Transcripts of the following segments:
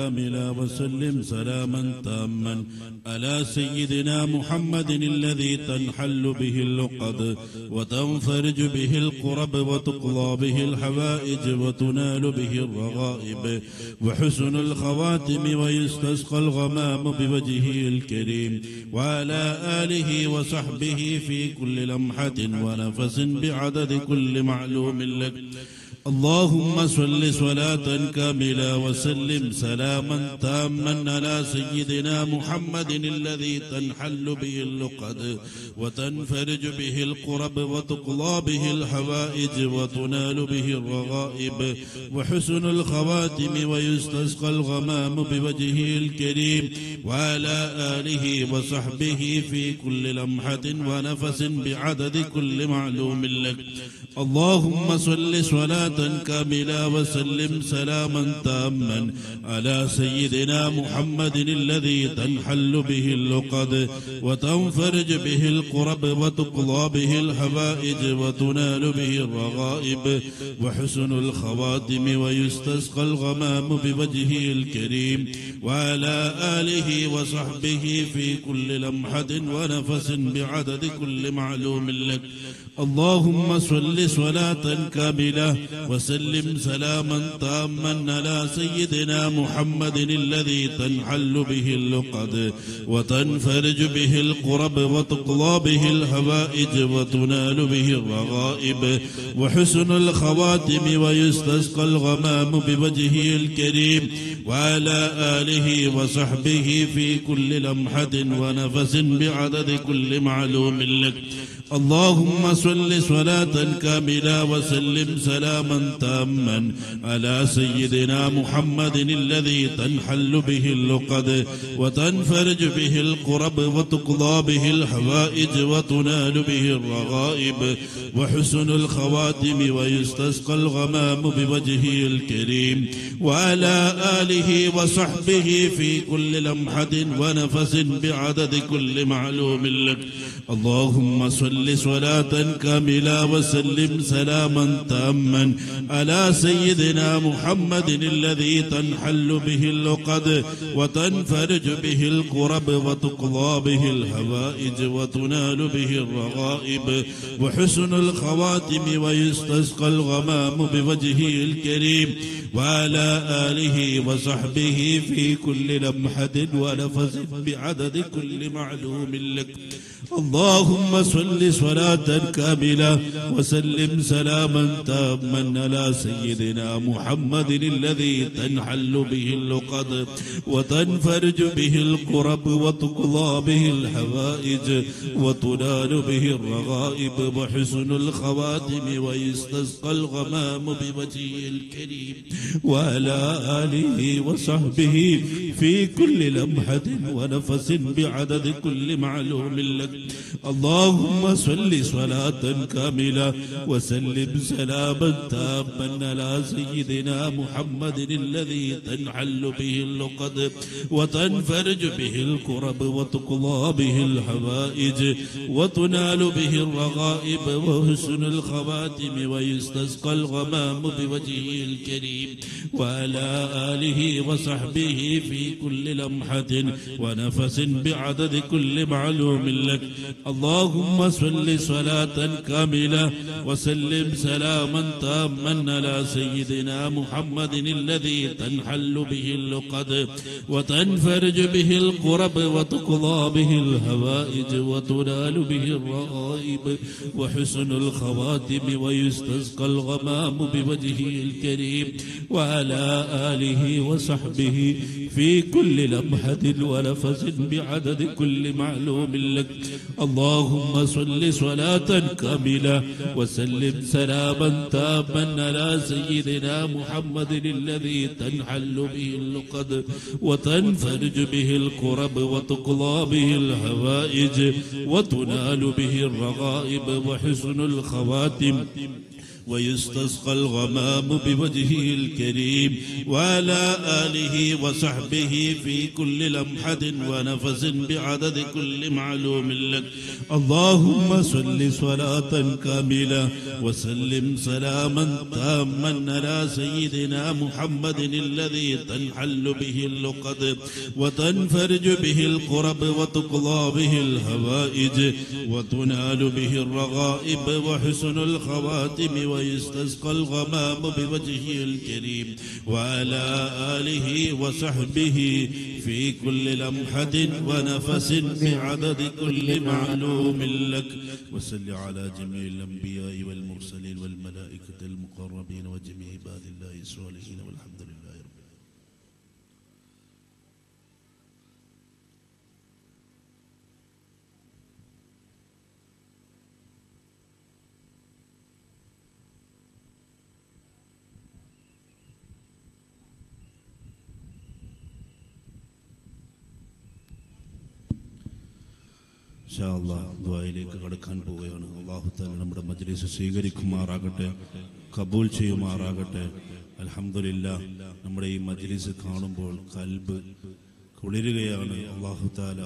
كاملا وسلم سلاما تاما على سيدنا محمد الذي تنحل به اللقد وتنفرج به القرب وتقضى به الحوائج وتنال به الرغائب وحسن الخواتم ويستسقى الغمام بوجهه الكريم وعلى آله وصحبه في كل لمحة ونفس بعدد كل معلوم لك اللهم صل صلاة كاملة وسلم سلاما تاما على سيدنا محمد الذي تنحل به اللقد وتنفرج به القرب وتقضى به الحوائج وتنال به الرغائب وحسن الخواتم ويستسقى الغمام بوجهه الكريم وعلى آله وصحبه في كل لمحة ونفس بعدد كل معلوم لك اللهم صل صلاة كاملا وسلم سلاما تاما على سيدنا محمد الذي تنحل به اللقد وتنفرج به القرب وتقضى به الحوائج وتنال به الرغائب وحسن الخواتم ويستسقى الغمام بوجهه الكريم وعلى آله وصحبه في كل لمحة ونفس بعدد كل معلوم لك اللهم صل صلاة كاملة وسلم سلاما تاما على سيدنا محمد الذي تنحل به اللقد وتنفرج به القرب وتقضى به الحوائج وتنال به الرغائب وحسن الخواتم ويستسقى الغمام بوجهه الكريم وعلى آله وصحبه في كل لمحة ونفس بعدد كل معلوم لك اللهم صل صلاة كاملة وسلم سلاما تاما على سيدنا محمد الذي تنحل به اللقد وتنفرج به القرب وتقضى به الحوائج وتنال به الرغائب وحسن الخواتم ويستسقى الغمام بوجهه الكريم وعلى آله وصحبه في كل لمحة ونفس بعدد كل معلوم لك اللهم صل صلاة كاملة وسلم سلاما تاما على سيدنا محمد الذي تنحل به اللقد وتنفرج به الكرب وتقضى به الحوائج وتنال به الرغائب وحسن الخواتم ويستسقى الغمام بوجهه الكريم وعلى آله وصحبه في كل لمحة ونفس بعدد كل معلوم لك اللهم صل صلاة كاملة وسلم سلاما تاما على سيدنا محمد الذي تنحل به اللقد وتنفرج به الكرب وتقضى به الحوائج وتنال به الرغائب وحسن الخواتم ويستسقى الغمام بوجهه الكريم وعلى آله وصحبه في كل لمحة ونفس بعدد كل معلوم لك اللهم صل صلاة كاملة وسلم سلاما تاما على سيدنا محمد الذي تنحل به اللقد وتنفرج به الكرب وتقضى به الحوائج وتنال به الرغائب وحسن الخواتم ويستسقى الغمام بوجهه الكريم وعلى آله وصحبه في كل لمحة ونفس بعدد كل معلوم لك اللهم صل صلاة كاملة وسلم سلاما تاما على سيدنا محمد الذي تنحل به اللقد وتنفرج به الكرب وتقضى به الحوائج وتنال به الرغائب وحسن الخواتم ويستسقى الغمام بوجهه الكريم وعلى آله وصحبه في كل لمحة ونفس بعدد كل معلوم لك اللهم صل صلاة كاملة وسلم سلاما تاما على سيدنا محمد الذي تنحل به اللقد وتنفرج به الكرب وتقضى به الحوائج وتنال به الرغائب وحسن الخواتم ويستسقى الغمام بوجهه الكريم وعلى آله وصحبه في كل لمحة ونفس بعدد كل معلوم لك. اللهم صل صلاة كاملة وسلم سلاما تاما على سيدنا محمد الذي تنحل به اللقد وتنفرج به القرب وتقضى به الهوائج وتنال به الرغائب وحسن الخواتم ويستسقى الغمام بوجهه الكريم وعلى آله وصحبه في كل لمحة ونفس بعدد كل معلوم لك. وصل على جميع الأنبياء والمرسلين والملائكة المقربين وجميع عباد الله الصالحين والحمد لله رب العالمين. ഇൻഷാഅല്ലാ ദുആയിലേക്ക് കടക്കാൻ പോവുകയാണ്. അല്ലാഹു തആല നമ്മുടെ മജ്‌ലിസ് സ്വീകരിക്കുമാറാകട്ടെ, കബൂൽ ചെയ്യുമാറാകട്ടെ. അൽഹംദുലില്ലാഹ്, നമ്മുടെ ഈ മജ്‌ലിസ് കാണുമ്പോൾ ഖൽബ് കുളിരുകയാണ്. അല്ലാഹു തആല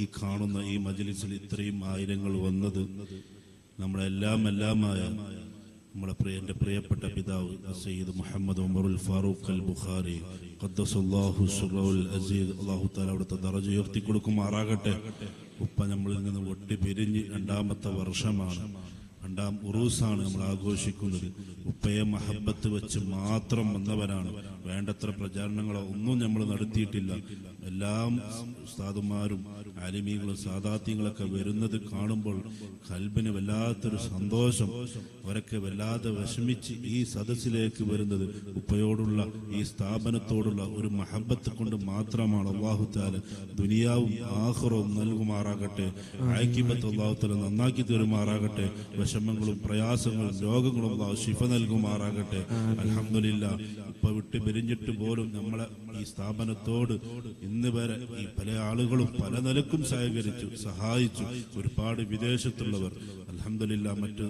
ഈ കാണുന്ന ഈ മജ്‌ലിസിൽ ഇത്രയും ആയിരങ്ങൾ വന്നത് നമ്മളെല്ലാമായ എൻ്റെ പ്രിയപ്പെട്ട പിതാവ് സയ്യിദ് മുഹമ്മദ് ഉമറുൽ ഫാറൂഖ് അൽ ബുഖാരി ഖദ്ദസല്ലാഹു സിറഹുൽ അസീദ് അല്ലാഹു തആല അവിടുത്തെ ദർജ ഉയർത്തി കൊടുക്കുമാറാകട്ടെ. ഉപ്പ നമ്മളിൽ നിന്ന് ഒട്ടിപിരിഞ്ഞ് രണ്ടാമത്തെ വർഷമാണ്, രണ്ടാം ഉറൂസാണ് നമ്മൾ ആഘോഷിക്കുന്നത്. ഉപ്പയെ മഹബത്ത് വെച്ച് മാത്രം വന്നവരാണ്, വേണ്ടത്ര പ്രചാരണങ്ങളോ ഒന്നും നമ്മൾ നടത്തിയിട്ടില്ല. എല്ലാം ഉസ്താദുമാരും ആലിമീങ്ങളും സാദാത്യങ്ങളൊക്കെ വരുന്നത് കാണുമ്പോൾ ഖൽബിന് വല്ലാത്തൊരു സന്തോഷം. അവരൊക്കെ വല്ലാതെ വിഷമിച്ച് ഈ സദസ്സിലേക്ക് വരുന്നത് ഉപ്പയോടുള്ള ഈ സ്ഥാപനത്തോടുള്ള ഒരു മഹബത്ത് കൊണ്ട് മാത്രമാണ്. അല്ലാഹു തആല ദുനിയാവും ആഖിറവും നൽകുമാറാകട്ടെ, ആഖിബത്ത് അല്ലാഹു തആല നന്നാക്കി തരുമാറാകട്ടെ. വിഷമങ്ങളും പ്രയാസങ്ങളും രോഗങ്ങളും അല്ലാഹു ശിഫ നൽകുമാറാകട്ടെ. അൽഹംദുലില്ലാഹ്, ഉപ്പ വിട്ട് പിരിഞ്ഞിട്ട് പോലും നമ്മളെ ഈ സ്ഥാപനത്തോട് ഇന്ന് വരെ ഈ പല ആളുകളും പല നിലക്കും സഹകരിച്ചു, സഹായിച്ചു. ഒരുപാട് വിദേശത്തുള്ളവർ അൽഹംദുലില്ലാഹ് മറ്റ്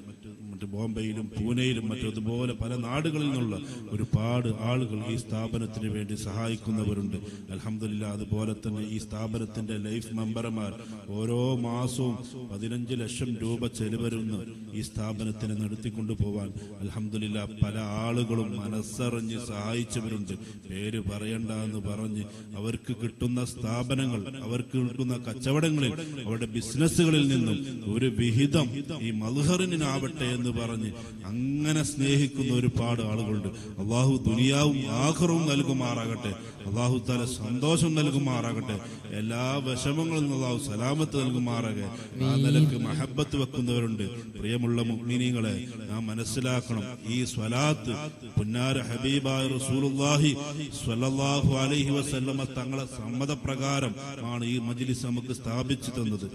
ബോംബെയിലും പൂനെയിലും മറ്റതുപോലെ പല നാടുകളിൽ നിന്നുള്ള ഒരുപാട് ആളുകൾ ഈ സ്ഥാപനത്തിന് വേണ്ടി സഹായിക്കുന്നവരുണ്ട്. അൽഹംദുലില്ലാഹ്, അതുപോലെ തന്നെ ഈ സ്ഥാപനത്തിന്റെ ലൈഫ് മെമ്പർമാർ ഓരോ മാസവും 15 ലക്ഷം രൂപ ചെലവരുന്ന ഈ സ്ഥാപനത്തിന് നടത്തിക്കൊണ്ടു പോവാൻ അൽഹംദുലില്ലാഹ് പല ആളുകളും മനസ്സറിഞ്ഞ് സഹായിച്ചവരുണ്ട്. പേര് പറയണ്ട എന്ന് പറഞ്ഞ് അവർക്ക് കിട്ടുന്ന സ്ഥാപനങ്ങൾ, അവർക്ക് കിട്ടുന്ന കച്ചവടങ്ങളിൽ, അവരുടെ ബിസിനസ്സുകളിൽ നിന്നും ഒരു വിഹിതം ഈ മൽഹറിനാവട്ടെ എന്ന് പറഞ്ഞ് അങ്ങനെ സ്നേഹിക്കുന്ന ഒരുപാട് ആളുകളുണ്ട്. അല്ലാഹു ദുനിയാവും ആഖിറവും നൽകുമാറാകട്ടെ. അല്ലാഹു തആല സന്തോഷം നൽകുമാറാകട്ടെ. എല്ലാ വിഷമങ്ങളിൽ നിന്നും അല്ലാഹു സലാമത്ത് നൽകുമാറാകട്ടെ. ആ നിലക്ക് മഹബത്ത് വെക്കുന്നവരുണ്ട്. പ്രിയമുള്ള മുഅ്മിനീങ്ങളെ, നാം മനസ്സിലാക്കണം, ഈ സ്വലാത്ത് പുന്നാര ഹബീബായ റസൂലുള്ളാഹി സ്വല്ലല്ലാഹു അലൈഹി വസല്ലമ തങ്ങളെ സമ്മതപ്രകാരം ആണ് ഈ മജ്‌ലിസ് നമുക്ക് സ്ഥാപിച്ചു തന്നത്.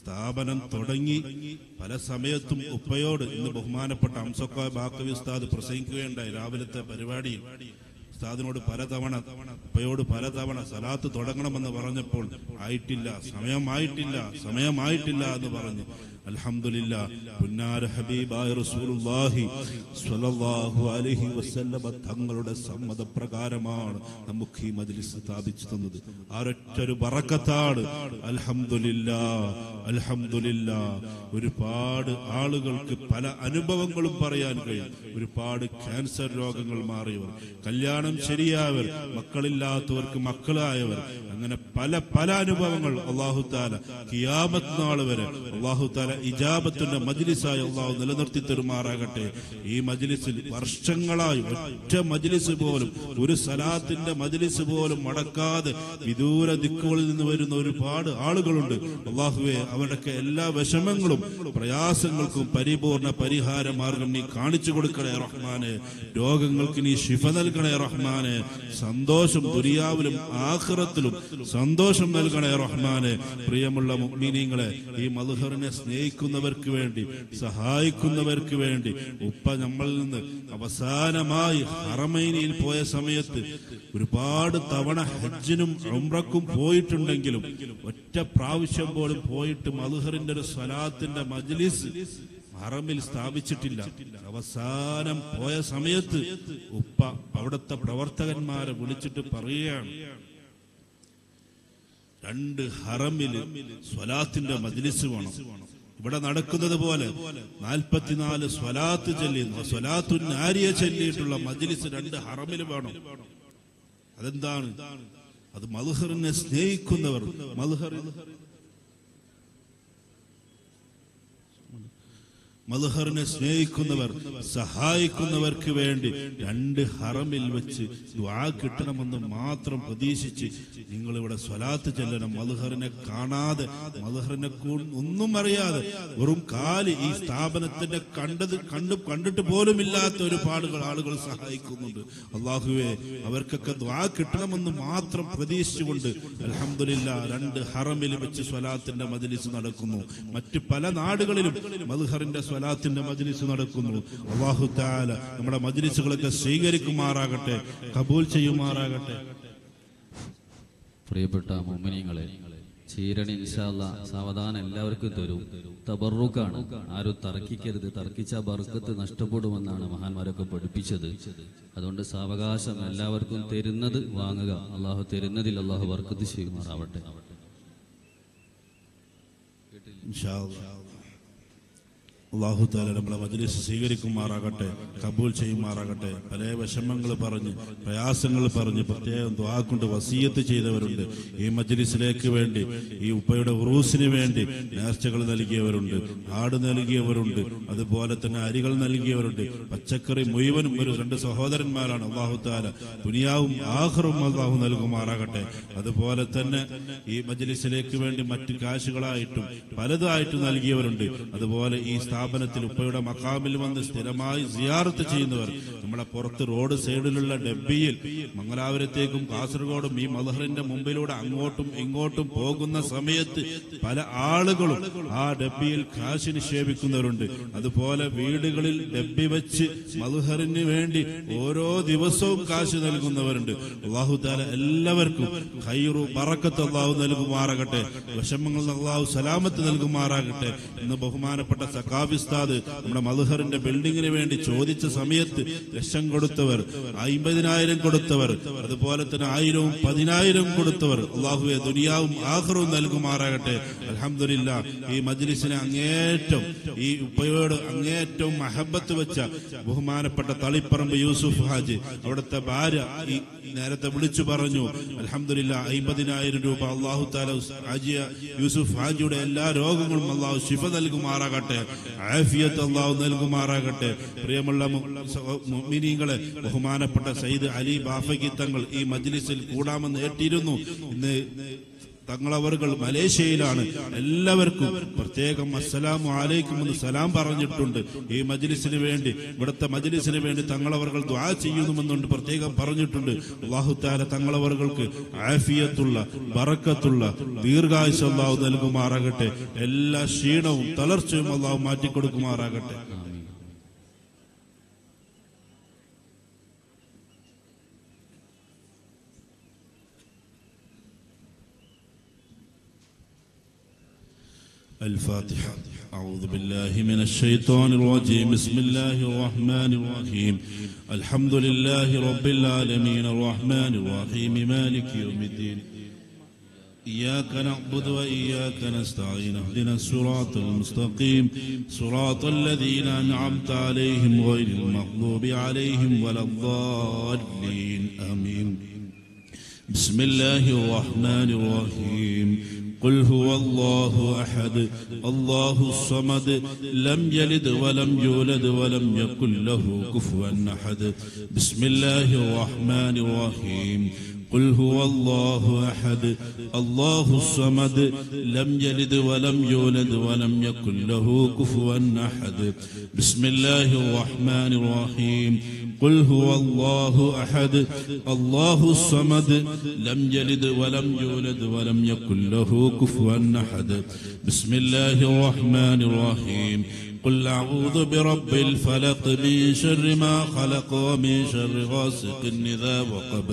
സ്ഥാപനം തുടങ്ങി പല സമയത്തും ഉപ്പയോട് ഇന്ന് ബഹുമാനപ്പെട്ട ഹംസക്കോയ ബാക്കവി ഉസ്താദ് പ്രസംഗിക്കുകയുണ്ടായി. രാവിലത്തെ പരിപാടിയിൽ ഉസ്താദിനോട് ഉപ്പയോട് പലതവണ സലാത്ത് തുടങ്ങണമെന്ന് പറഞ്ഞപ്പോൾ സമയമായിട്ടില്ല എന്ന് പറഞ്ഞു. അൽഹംദുലില്ലാഹ്, പുന്നാര ഹബീബായ റസൂലുള്ളാഹി സ്വല്ലല്ലാഹു അലൈഹി വസല്ലമ തങ്ങളുടെ സമ്മതപ്രകാരമാണ് നമുക്ക് ഈ മജ്‌ലിസ് സ്ഥാപിച്ചു തന്നത്. ആരൊറ്റൊരു ബറക്കത്താണ്. അൽഹംദുലില്ലാഹ്, അൽഹംദുലില്ലാഹ്. ഒരുപാട് ആളുകൾക്ക് പല അനുഭവങ്ങളും പറയാൻ കഴിയും. ഒരുപാട് ക്യാൻസർ രോഗങ്ങൾ മാറിയവർ, കല്യാണം ശരിയായവർ, മക്കളില്ലാത്തവർക്ക് മക്കളായവർ, അങ്ങനെ പല പല അനുഭവങ്ങൾ അല്ലാഹു തആല ഖിയാമത്ത് നാൾ വരെ അല്ലാഹു തആല ഇജാബത്തിന്റെ മജ്‌ലിസായി അല്ലാഹു നിലനിർത്തി തരുമാറാകട്ടെ. ഈ മജ്‌ലിസിൽ വർഷങ്ങളായി ഒറ്റ മജ്‌ലിസ് പോലും, ഒരു സലാത്തിന്റെ മജ്‌ലിസ് പോലും മുടക്കാതെ വിദൂര ദിക്കുകളിൽ നിന്ന് വരുന്ന ഒരുപാട് ആളുകളുണ്ട്. അല്ലാഹുവേ, അവരുടെ എല്ലാ വിഷമങ്ങളും പ്രയാസങ്ങൾക്കും പരിപൂർണ പരിഹാര മാർഗം നീ കാണിച്ചു കൊടുക്കണേ റഹ്മാനെ. രോഗങ്ങൾക്ക് നീ ശിഫ നൽകണേ റഹ്മാനെ. സന്തോഷം ദുനിയാവിലും ആഖിറത്തിലും സന്തോഷം നൽകണേ റഹ്മാനെ. പ്രിയമുള്ള മുഅ്മിനീങ്ങളെ, ഈ മൽഹറിനെ സ്നേഹിക്കുന്നവർക്ക് വേണ്ടി, സഹായിക്കുന്നവർക്ക് വേണ്ടി ഉപ്പ നമ്മളിൽ നിന്ന് അവസാനമായി ഹറമൈനിയിൽ പോയ സമയത്ത് ഒരുപാട് തവണ ഹജ്ജിനും ഉംറക്കും പോയിട്ടുണ്ടെങ്കിലും ഒറ്റ പ്രാവശ്യം പോലും പോയിട്ട് മൽഹറിന്റെ ഒരു സ്വലാത്തിന്റെ മജ്‌ലിസ് ഹറമിൽ സ്ഥാപിച്ചിട്ടില്ല. അവസാനം പോയ സമയത്ത് ഉപ്പ അവിടുത്തെ പ്രവർത്തകന്മാരെ വിളിച്ചിട്ട് പറയുകയാണ്, രണ്ട് ഹറമില് സ്വലാത്തിന്റെ മജ്‌ലിസ് വേണം. ഇവിടെ നടക്കുന്നത് പോലെ 44 സ്വലാത്ത് ചൊല്ലിയ സ്വലാത്തു നാരിയ ചൊല്ലിയിട്ടുള്ള മജ്‌ലിസ് രണ്ട് ഹറമിൽ വേണം. അതെന്താണ്? അത് മദ്ഹറിനെ സ്നേഹിക്കുന്നവർ, മദ്ഹറിനെ സ്നേഹിക്കുന്നവർ, സഹായിക്കുന്നവർക്ക് വേണ്ടി രണ്ട് ഹറമിൽ വെച്ച് ദുആ കിട്ടണമെന്ന് മാത്രം പ്രതീക്ഷിച്ച് നിങ്ങൾ ഇവിടെ സ്വലാത്ത് ചൊല്ലണം. മദ്ഹറിനെ കാണാതെ, മദ്ഹറിനെ ഒന്നും അറിയാതെ, വെറും കാല് ഈ സ്ഥാപനത്തിന്റെ കണ്ടിട്ട് പോലും ഇല്ലാത്ത ഒരുപാട് ആളുകൾ സഹായിക്കുന്നുണ്ട്. അല്ലാഹുവേ, അവർക്കൊക്കെ ദുആ കിട്ടണമെന്ന് മാത്രം പ്രതീക്ഷിച്ചുകൊണ്ട് അൽഹംദുലില്ലാ രണ്ട് ഹറമിൽ വെച്ച് സ്വലാത്തിന്റെ മജ്‌ലിസ് നടക്കുന്നു. മറ്റ് പല നാടുകളിലും മദ്ഹറിന്റെ സ്വലാത്തിന്റെ മജ്‌ലിസ് നടക്കുന്നു. അല്ലാഹു തആല നമ്മുടെ മജ്‌ലിസുകളൊക്കെ സ്വീകരിക്കുമാറാകട്ടെ, കബൂൽ ചെയ്യുമാറാകട്ടെ. പ്രിയപ്പെട്ട മുഅ്മിനീങ്ങളെ, ചീരണി ഇൻഷാ അല്ലാഹ് സാവധാനം എല്ലാവർക്കും തരും. തബറുക്കാണ്, ആരും തർക്കിക്കരുത്. തർക്കിച്ച ബർക്കത്ത് നഷ്ടപ്പെടുമെന്നാണ് മഹാന്മാരൊക്കെ പഠിപ്പിച്ചത്. അതുകൊണ്ട് സാവകാശം എല്ലാവർക്കും തരുന്നത് വാങ്ങുക. അല്ലാഹു തരുന്നതിൽ അല്ലാഹു ബർക്കത്ത് ചെയ്യുമാറാവട്ടെ. ഇൻഷാ അല്ലാഹ് അല്ലാഹു തആല നമ്മളെ മജ്‌ലിസ് സ്വീകരിക്കുമാറാകട്ടെ, കബൂൽ ചെയ്യുമാറാകട്ടെ. പല വിഷമങ്ങൾ പറഞ്ഞ്, പ്രയാസങ്ങൾ പറഞ്ഞ്, പ്രത്യേകം ദുആ കൊണ്ട് വസീയത്ത് ചെയ്തവരുണ്ട്. ഈ മജ്‌ലിസിലേക്ക് വേണ്ടി, ഈ ഉപ്പയുടെ ഉറൂസിന് വേണ്ടി നേർച്ചകൾ നൽകിയവരുണ്ട്, ആട് നൽകിയവരുണ്ട്, അതുപോലെ തന്നെ അരികൾ നൽകിയവരുണ്ട്, പച്ചക്കറി മുഴുവനും. ഒരു രണ്ട് സഹോദരന്മാരാണ്. അല്ലാഹു തആല ദുനിയാവും ആഖിറവും അല്ലാഹു നൽകുമാറാകട്ടെ. അതുപോലെ തന്നെ ഈ മജ്‌ലിസിലേക്ക് വേണ്ടി മറ്റ് കാശുകളായിട്ടും പലതായിട്ടും നൽകിയവരുണ്ട്. അതുപോലെ ഈ സ്ഥാപനത്തിൽ ഉപ്പയുടെ മഖാമിൽ വന്ന് സ്ഥിരമായി സിയാറത്ത് ചെയ്യുന്നവർ, നമ്മളെ പുറത്ത് റോഡ് സൈഡിലുള്ള ഡബ്ബിയിൽ മംഗലാപുരത്തേക്കും കാസർഗോഡും ഈ മദ്ഹറിന്റെ മുമ്പിലൂടെ അങ്ങോട്ടും ഇങ്ങോട്ടും പോകുന്ന സമയത്ത് പല ആളുകളും ആ ഡബ്ബിയിൽ കാശ് നിക്ഷേപിക്കുന്നവരുണ്ട്. അതുപോലെ വീടുകളിൽ ഡബ്ബി വെച്ച് മദ്ഹറിന് വേണ്ടി ഓരോ ദിവസവും കാശ് നൽകുന്നവരുണ്ട്. അല്ലാഹു തആല എല്ലാവർക്കും ഖൈറു ബറക്കത്ത് അല്ലാഹു നൽകുമാറാകട്ടെ. വിഷമങ്ങൾ അല്ലാഹു സലാമത്ത് നൽകുമാറാകട്ടെ. ഇന്ന് ബഹുമാനപ്പെട്ട സഖാ ഉസ്താദ് നമ്മുടെ മദ്ഹറിന്റെ ബിൽഡിങ്ങിന് വേണ്ടി ചോദിച്ച സമയത്ത് ലക്ഷം കൊടുത്തവർ, 50,000 കൊടുത്തവർ, അതുപോലെ തന്നെ 1000ഉം 10,000ഉം കൊടുത്തവർ അല്ലാഹുവേ ദുനിയാവും ആഖിറവും നൽകുമാറാകട്ടെ. അൽഹംദുലില്ലാ, ഈ മജ്‌ലിസിനെ അങ്ങേറ്റം, ഈ ഉപ്പയോട് അങ്ങേറ്റം മഹബത്ത് വെച്ച ബഹുമാനപ്പെട്ട തളിപ്പറമ്പ് യൂസുഫ് ഹാജി, അവിടുത്തെ ഭാര്യ ഈ നേരത്തെ വിളിച്ചു പറഞ്ഞു. അൽഹംദുലില്ലാ, 50,000 രൂപ അല്ലാഹു തആല ഹാജിയ യൂസുഫ് ഹാജിയുടെ എല്ലാ രോഗങ്ങളും അല്ലാഹു ശിഫ നൽകുമാറാകട്ടെ, ആഫിയത്ത് അല്ലാഹു നൽകുമാറാകട്ടെ. പ്രിയമുള്ള മുഅ്മിനീങ്ങളെ, ബഹുമാനപ്പെട്ട സയ്യിദ് അലി ബാഫഖി തങ്ങൾ ഈ മജ്‌ലിസിൽ കൂടാമെന്ന് ഏറ്റിരുന്നു. ഇന്ന് തങ്ങളവറുകൾ മലേഷ്യയിലാണ്. എല്ലാവർക്കും പ്രത്യേകം അസ്സലാമു അലൈക്കും എന്ന് സലാം പറഞ്ഞിട്ടുണ്ട്. ഈ മജ്‌ലിസിന് വേണ്ടി, ഇവിടുത്തെ മജ്‌ലിസിന് വേണ്ടി തങ്ങളവറുകൾ ദുആ ചെയ്യുന്നുവെന്നുണ്ട് പ്രത്യേകം പറഞ്ഞിട്ടുണ്ട്. അല്ലാഹു തആല തങ്ങളവറുകൾക്ക് ആഫിയത്തുള്ള, ബറക്കത്തുള്ള ദീർഘായുസ്സ് അല്ലാഹു നൽകുമാറാകട്ടെ. എല്ലാ ക്ഷീണവും തളർച്ചയും അല്ലാഹു മാറ്റിക്കൊടുക്കുമാറാകട്ടെ. الفاتحة. أعوذ بالله من الشيطان الرجيم. بسم الله الرحمن الرحيم. الحمد لله رب العالمين الرحمن الرحيم مالك يوم الدين. إياك نعبد وإياك نستعين اهدنا الصراط المستقيم صراط الذين أنعمت عليهم غير المغضوب عليهم ولا الضالين آمين. بسم الله الرحمن الرحيم. قل هو الله أحد الله الصمد لم يلد ولم يولد ولم يكن له كفوا أحد. بسم الله الرحمن الرحيم. قل هو الله أحد الله الصمد لم يلد ولم يولد ولم يكن له كفوا أحد. بسم الله الرحمن الرحيم. قل هو الله أحد الله الصمد لم يلد ولم يولد ولم يكن له كفوا أحد. بسم الله الرحمن الرحيم. قل أعوذ برب الفلق من شر ما خلق ومن شر غاسق إذا وقب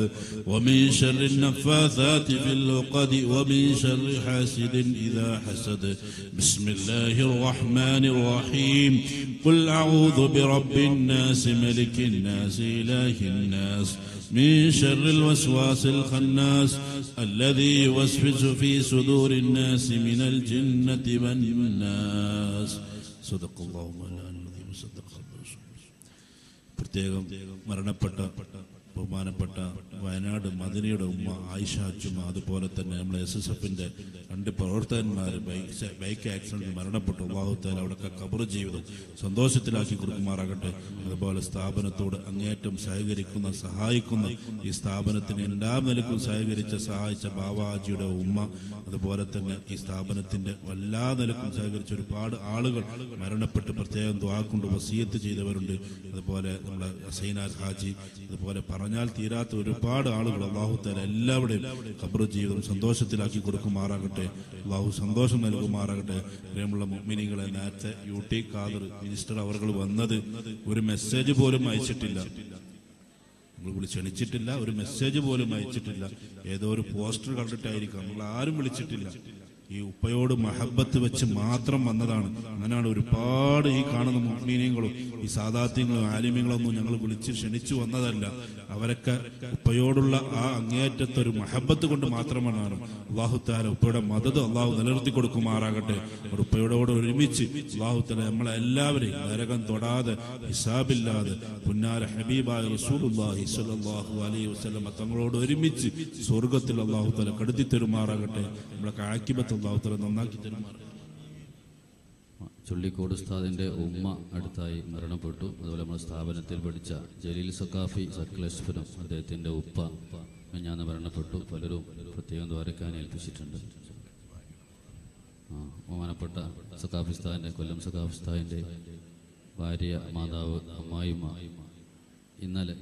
ومن شر النفاثات في العقد ومن شر حاسد إذا حسد بسم الله الرحمن الرحيم قل أعوذ برب الناس ملك الناس إله الناس من شر الوسواس الخناس الذي يوسوس في صدور الناس من الجنة والناس صدق الله مولانا العظيم صدق الله. പ്രത്യേകം മരണപ്പെട്ട ബഹുമാനപ്പെട്ട വയനാട് മദനിയുടെ ഉമ്മ ആയിഷ അച്ചുമ്മ, അതുപോലെ തന്നെ നമ്മുടെ SSF-ന്റെ രണ്ട് പ്രവർത്തകന്മാർ ബൈക്ക് ആക്സിഡന്റ് മരണപ്പെട്ടു. അല്ലാഹു തആല അവിടുത്തെ ഖബർ ജീവിതം സന്തോഷത്തിലാക്കി കൊടുക്കുമാറാകട്ടെ. അതുപോലെ സ്ഥാപനത്തോട് അങ്ങേയറ്റം സഹകരിക്കുന്ന സഹായിക്കുന്ന ഈ സ്ഥാപനത്തിന് എല്ലാ നിലക്കും സഹായിച്ച ബാവാജിയുടെ ഉമ്മ, അതുപോലെ തന്നെ ഈ സ്ഥാപനത്തിന്റെ എല്ലാ നിലക്കും സഹകരിച്ച ഒരുപാട് ആളുകൾ മരണപ്പെട്ട് പ്രത്യേകം ദുആ കൊണ്ട് വസിയത്ത് ചെയ്തവരുണ്ട്. അതുപോലെ നമ്മുടെ ഹസൈനാർ ഹാജി, അതുപോലെ പറഞ്ഞാൽ തീരാത്ത ഒരുപാട് ആളുകൾ. അല്ലാഹു തആല എല്ലാവരുടെയും ഖബർ ജീവിതം സന്തോഷത്തിലാക്കി കൊടുക്കുമാറാകട്ടെ. അല്ലാഹു സന്തോഷം നൽകുമാറാകട്ടെ. പ്രിയമുള്ള മുഅ്മിനീങ്ങളെ, നേരത്തെ UT ഖാദർ മിനിസ്റ്റർ അവർ വന്നത് ഒരു മെസ്സേജ് പോലും അയച്ചിട്ടില്ല, നമ്മൾ വിളിച്ചണിച്ചിട്ടില്ല, ഒരു മെസ്സേജ് പോലും അയച്ചിട്ടില്ല. ഏതോ ഒരു പോസ്റ്റർ കണ്ടിട്ടായിരിക്കാം, നമ്മൾ ആരും വിളിച്ചിട്ടില്ല. ഈ ഉപ്പയോട് മഹബത്ത് വെച്ച് മാത്രം വന്നതാണ്. അങ്ങനെയാണ് ഒരുപാട് ഈ കാണുന്ന മുഅ്മിനീങ്ങളും ഈ സാദാത്യങ്ങളും ആലിമീങ്ങളൊന്നും ഞങ്ങൾ വിളിച്ച് ക്ഷണിച്ചു വന്നതല്ല. അവരൊക്കെ ഉപ്പയോടുള്ള ആ അങ്ങേയറ്റത്തൊരു മഹബത്ത് കൊണ്ട് മാത്രമാണ്. അല്ലാഹു തആല ഉപ്പയുടെ മദദ് അല്ലാഹു നിലനിർത്തി കൊടുക്കുമാറാകട്ടെ. ഉപ്പയോടോട് ഒരുമിച്ച് അല്ലാഹു തആല നമ്മളെല്ലാവരെയും നരകം തൊടാതെ ഹിസാബില്ലാതെ പുന്നാര ഹബീബായ റസൂലുള്ളാഹി സ്വല്ലല്ലാഹു അലൈഹി വസല്ലം തങ്ങളോട് ഒരുമിച്ച് സ്വർഗ്ഗത്തിൽ അല്ലാഹു തആല കടത്തി തരുമാറാകട്ടെ. നമ്മളെ ആക്കിബത്ത് ചുള്ളിക്കോട് ഉസ്താദിന്റെ ഉമ്മ അടുത്തായി മരണപ്പെട്ടു. അതുപോലെ നമ്മുടെ സ്ഥാപനത്തിൽ പഠിച്ച ജലീൽ സഖാഫി സക്ലസ്ഫുരം അദ്ദേഹത്തിന്റെ ഉപ്പ ഞാൻ മരണപ്പെട്ടു. പലരും പ്രത്യേകം ദ്വാരക്കാൻ ഏൽപ്പിച്ചിട്ടുണ്ട്. ബഹുമാനപ്പെട്ട സഖാഫി ഉസ്താദിന്റെ കൊല്ലം സഖാഫി ഉസ്താദിന്റെ ഭാര്യ മാതാവ് അമ്മായിമ്മ ഇന്നലെ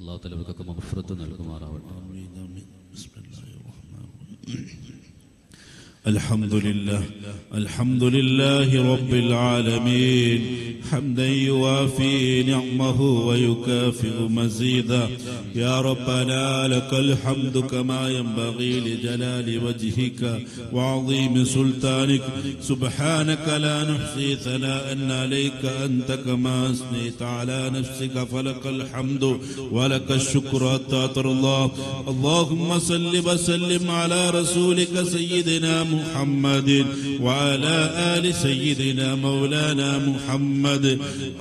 അല്ലാഹു തആല അവർക്കൊക്കെ മഗ്ഫിറത്ത് നൽകുമാറാവട്ടെ. الحمد لله الحمد لله رب العالمين حمدا يوافي نعمه ويكافئ مزيدا يا ربنا لك الحمد كما ينبغي لجلال وجهك وعظيم سلطانك سبحانك لا نحصي ثناء عليك أنت كما أثنيت على نفسك فلك الحمد ولك الشكر تاتر الله اللهم صل وسلم على رسولك سيدنا محمد وعلى آل سيدنا مولانا محمد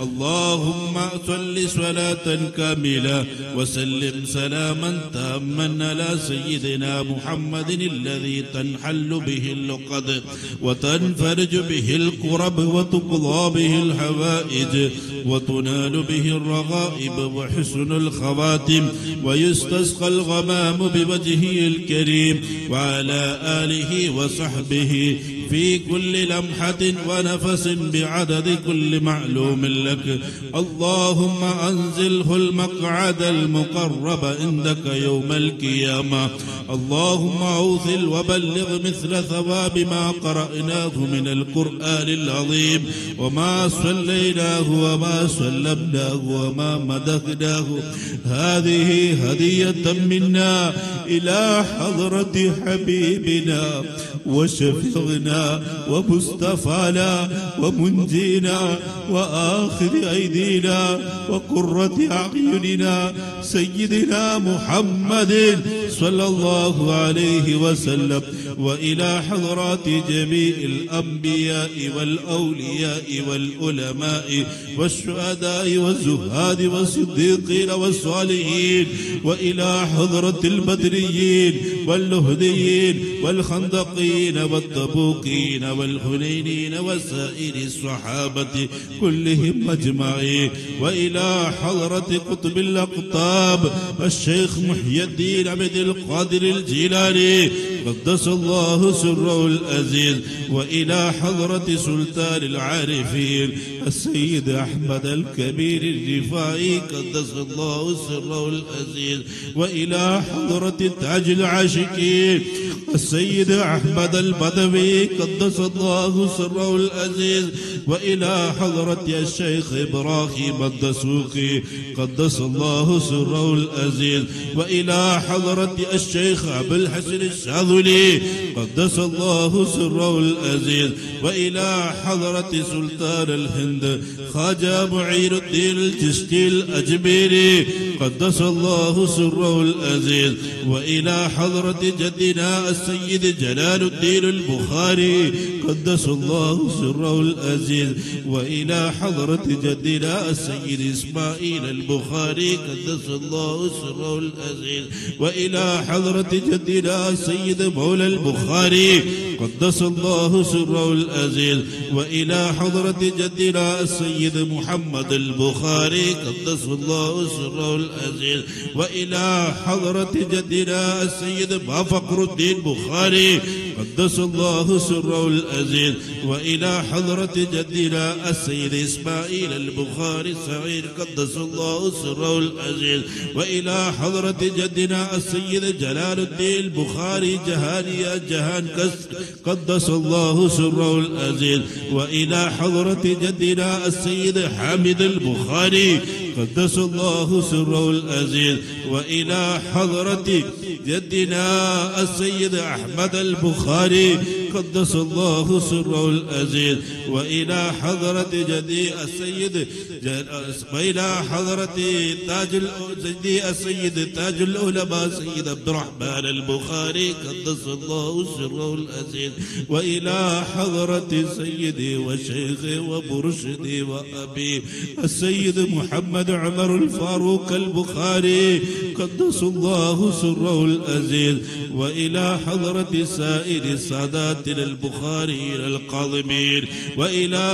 اللهم صل صلاة كاملة وسلم سلاما تاما على سيدنا محمد الذي تنحل به اللقد وتنفرج به الكرب وتقضى به الحوائج وتنال به الرغائب وحسن الخواتم ويستسقى الغمام بوجهه الكريم وعلى آله وصحبه في كل لمحة ونفس بعدد كل معلوم لك اللهم أنزله المقعد المقرب عندك يوم القيامة اللهم أوثل وبلغ مثل ثواب ما قرأناه من القرآن العظيم وما صليناه وما سلمناه وما مدحناه هذه هدية منا إلى حضرة حبيبنا وشفيعنا ومصطفانا ومنجينا وآخر أيدينا وقرة أعيننا سيدنا محمد صلى الله عليه وسلم وإلى حضرات جميع الأنبياء والأولياء والعلماء والشهداء والزهاد والصديقين والصالحين وإلى حضرة البدريين واللهديين والخندقين والطبوقين والحنينين وسائر الصحابة كلهم أجمعين وإلى حضرة قطب الأقطاب الشيخ محي الدين عبد القادر الجيلاني قدس الله سره العزيز وإلى حضرة سلطان العارفين السيد أحمد الكبير الرفاعي قدس الله سره العزيز وإلى حضرة تاج العاشقين السيد أحمد البدوي قدس الله سره العزيز وإلى حضرة الشيخ إبراهيم الدسوقي قدس الله سره العزيز، وإلى حضرة الشيخ أبو الحسن الشاذلي قدس الله سره العزيز، وإلى حضرة سلطان الهند خواجة معين الدين الجشتي الأجميري قدس الله سره العزيز، وإلى حضرة جدنا السيد جلال الدين البخاري قدس الله سره العزيز، وإلى حضرة جدنا السيد إسماعيل البخاري قدس الله سره العزيز، وإلى حضرة جدنا السيد مولى البخاري قدس الله سره العزيز، وإلى حضرة جدنا السيد محمد البخاري قدس الله سره العزيز، وإلى حضرة جدنا السيد بافقر الدين بخاري قدس الله سره العزيز، وإلى حضرة جدنا السيد إسماعيل البخاري الصغير قدس الله سره العزيز، وإلى حضرة جدنا السيد جلال الدين البخاري جهانية جهان قدس الله سره العزيز، وإلى حضرة جدنا السيد حامد البخاري قدس الله سره العزيز، وإلى حضرة جدنا السيد أحمد البخاري قدس الله سره العزيز، وإلى حضرة جدي السيد تاج العلماء سيد عبد الرحمن البخاري قدس الله سره العزيز، وإلى حضرة سيدي وشيخي ومرشدي وأبي السيد محمد عمر الفاروق البخاري قدس الله سره العزيز، وإلى حضرة سائر سادات البخاري القاضمين، وإلى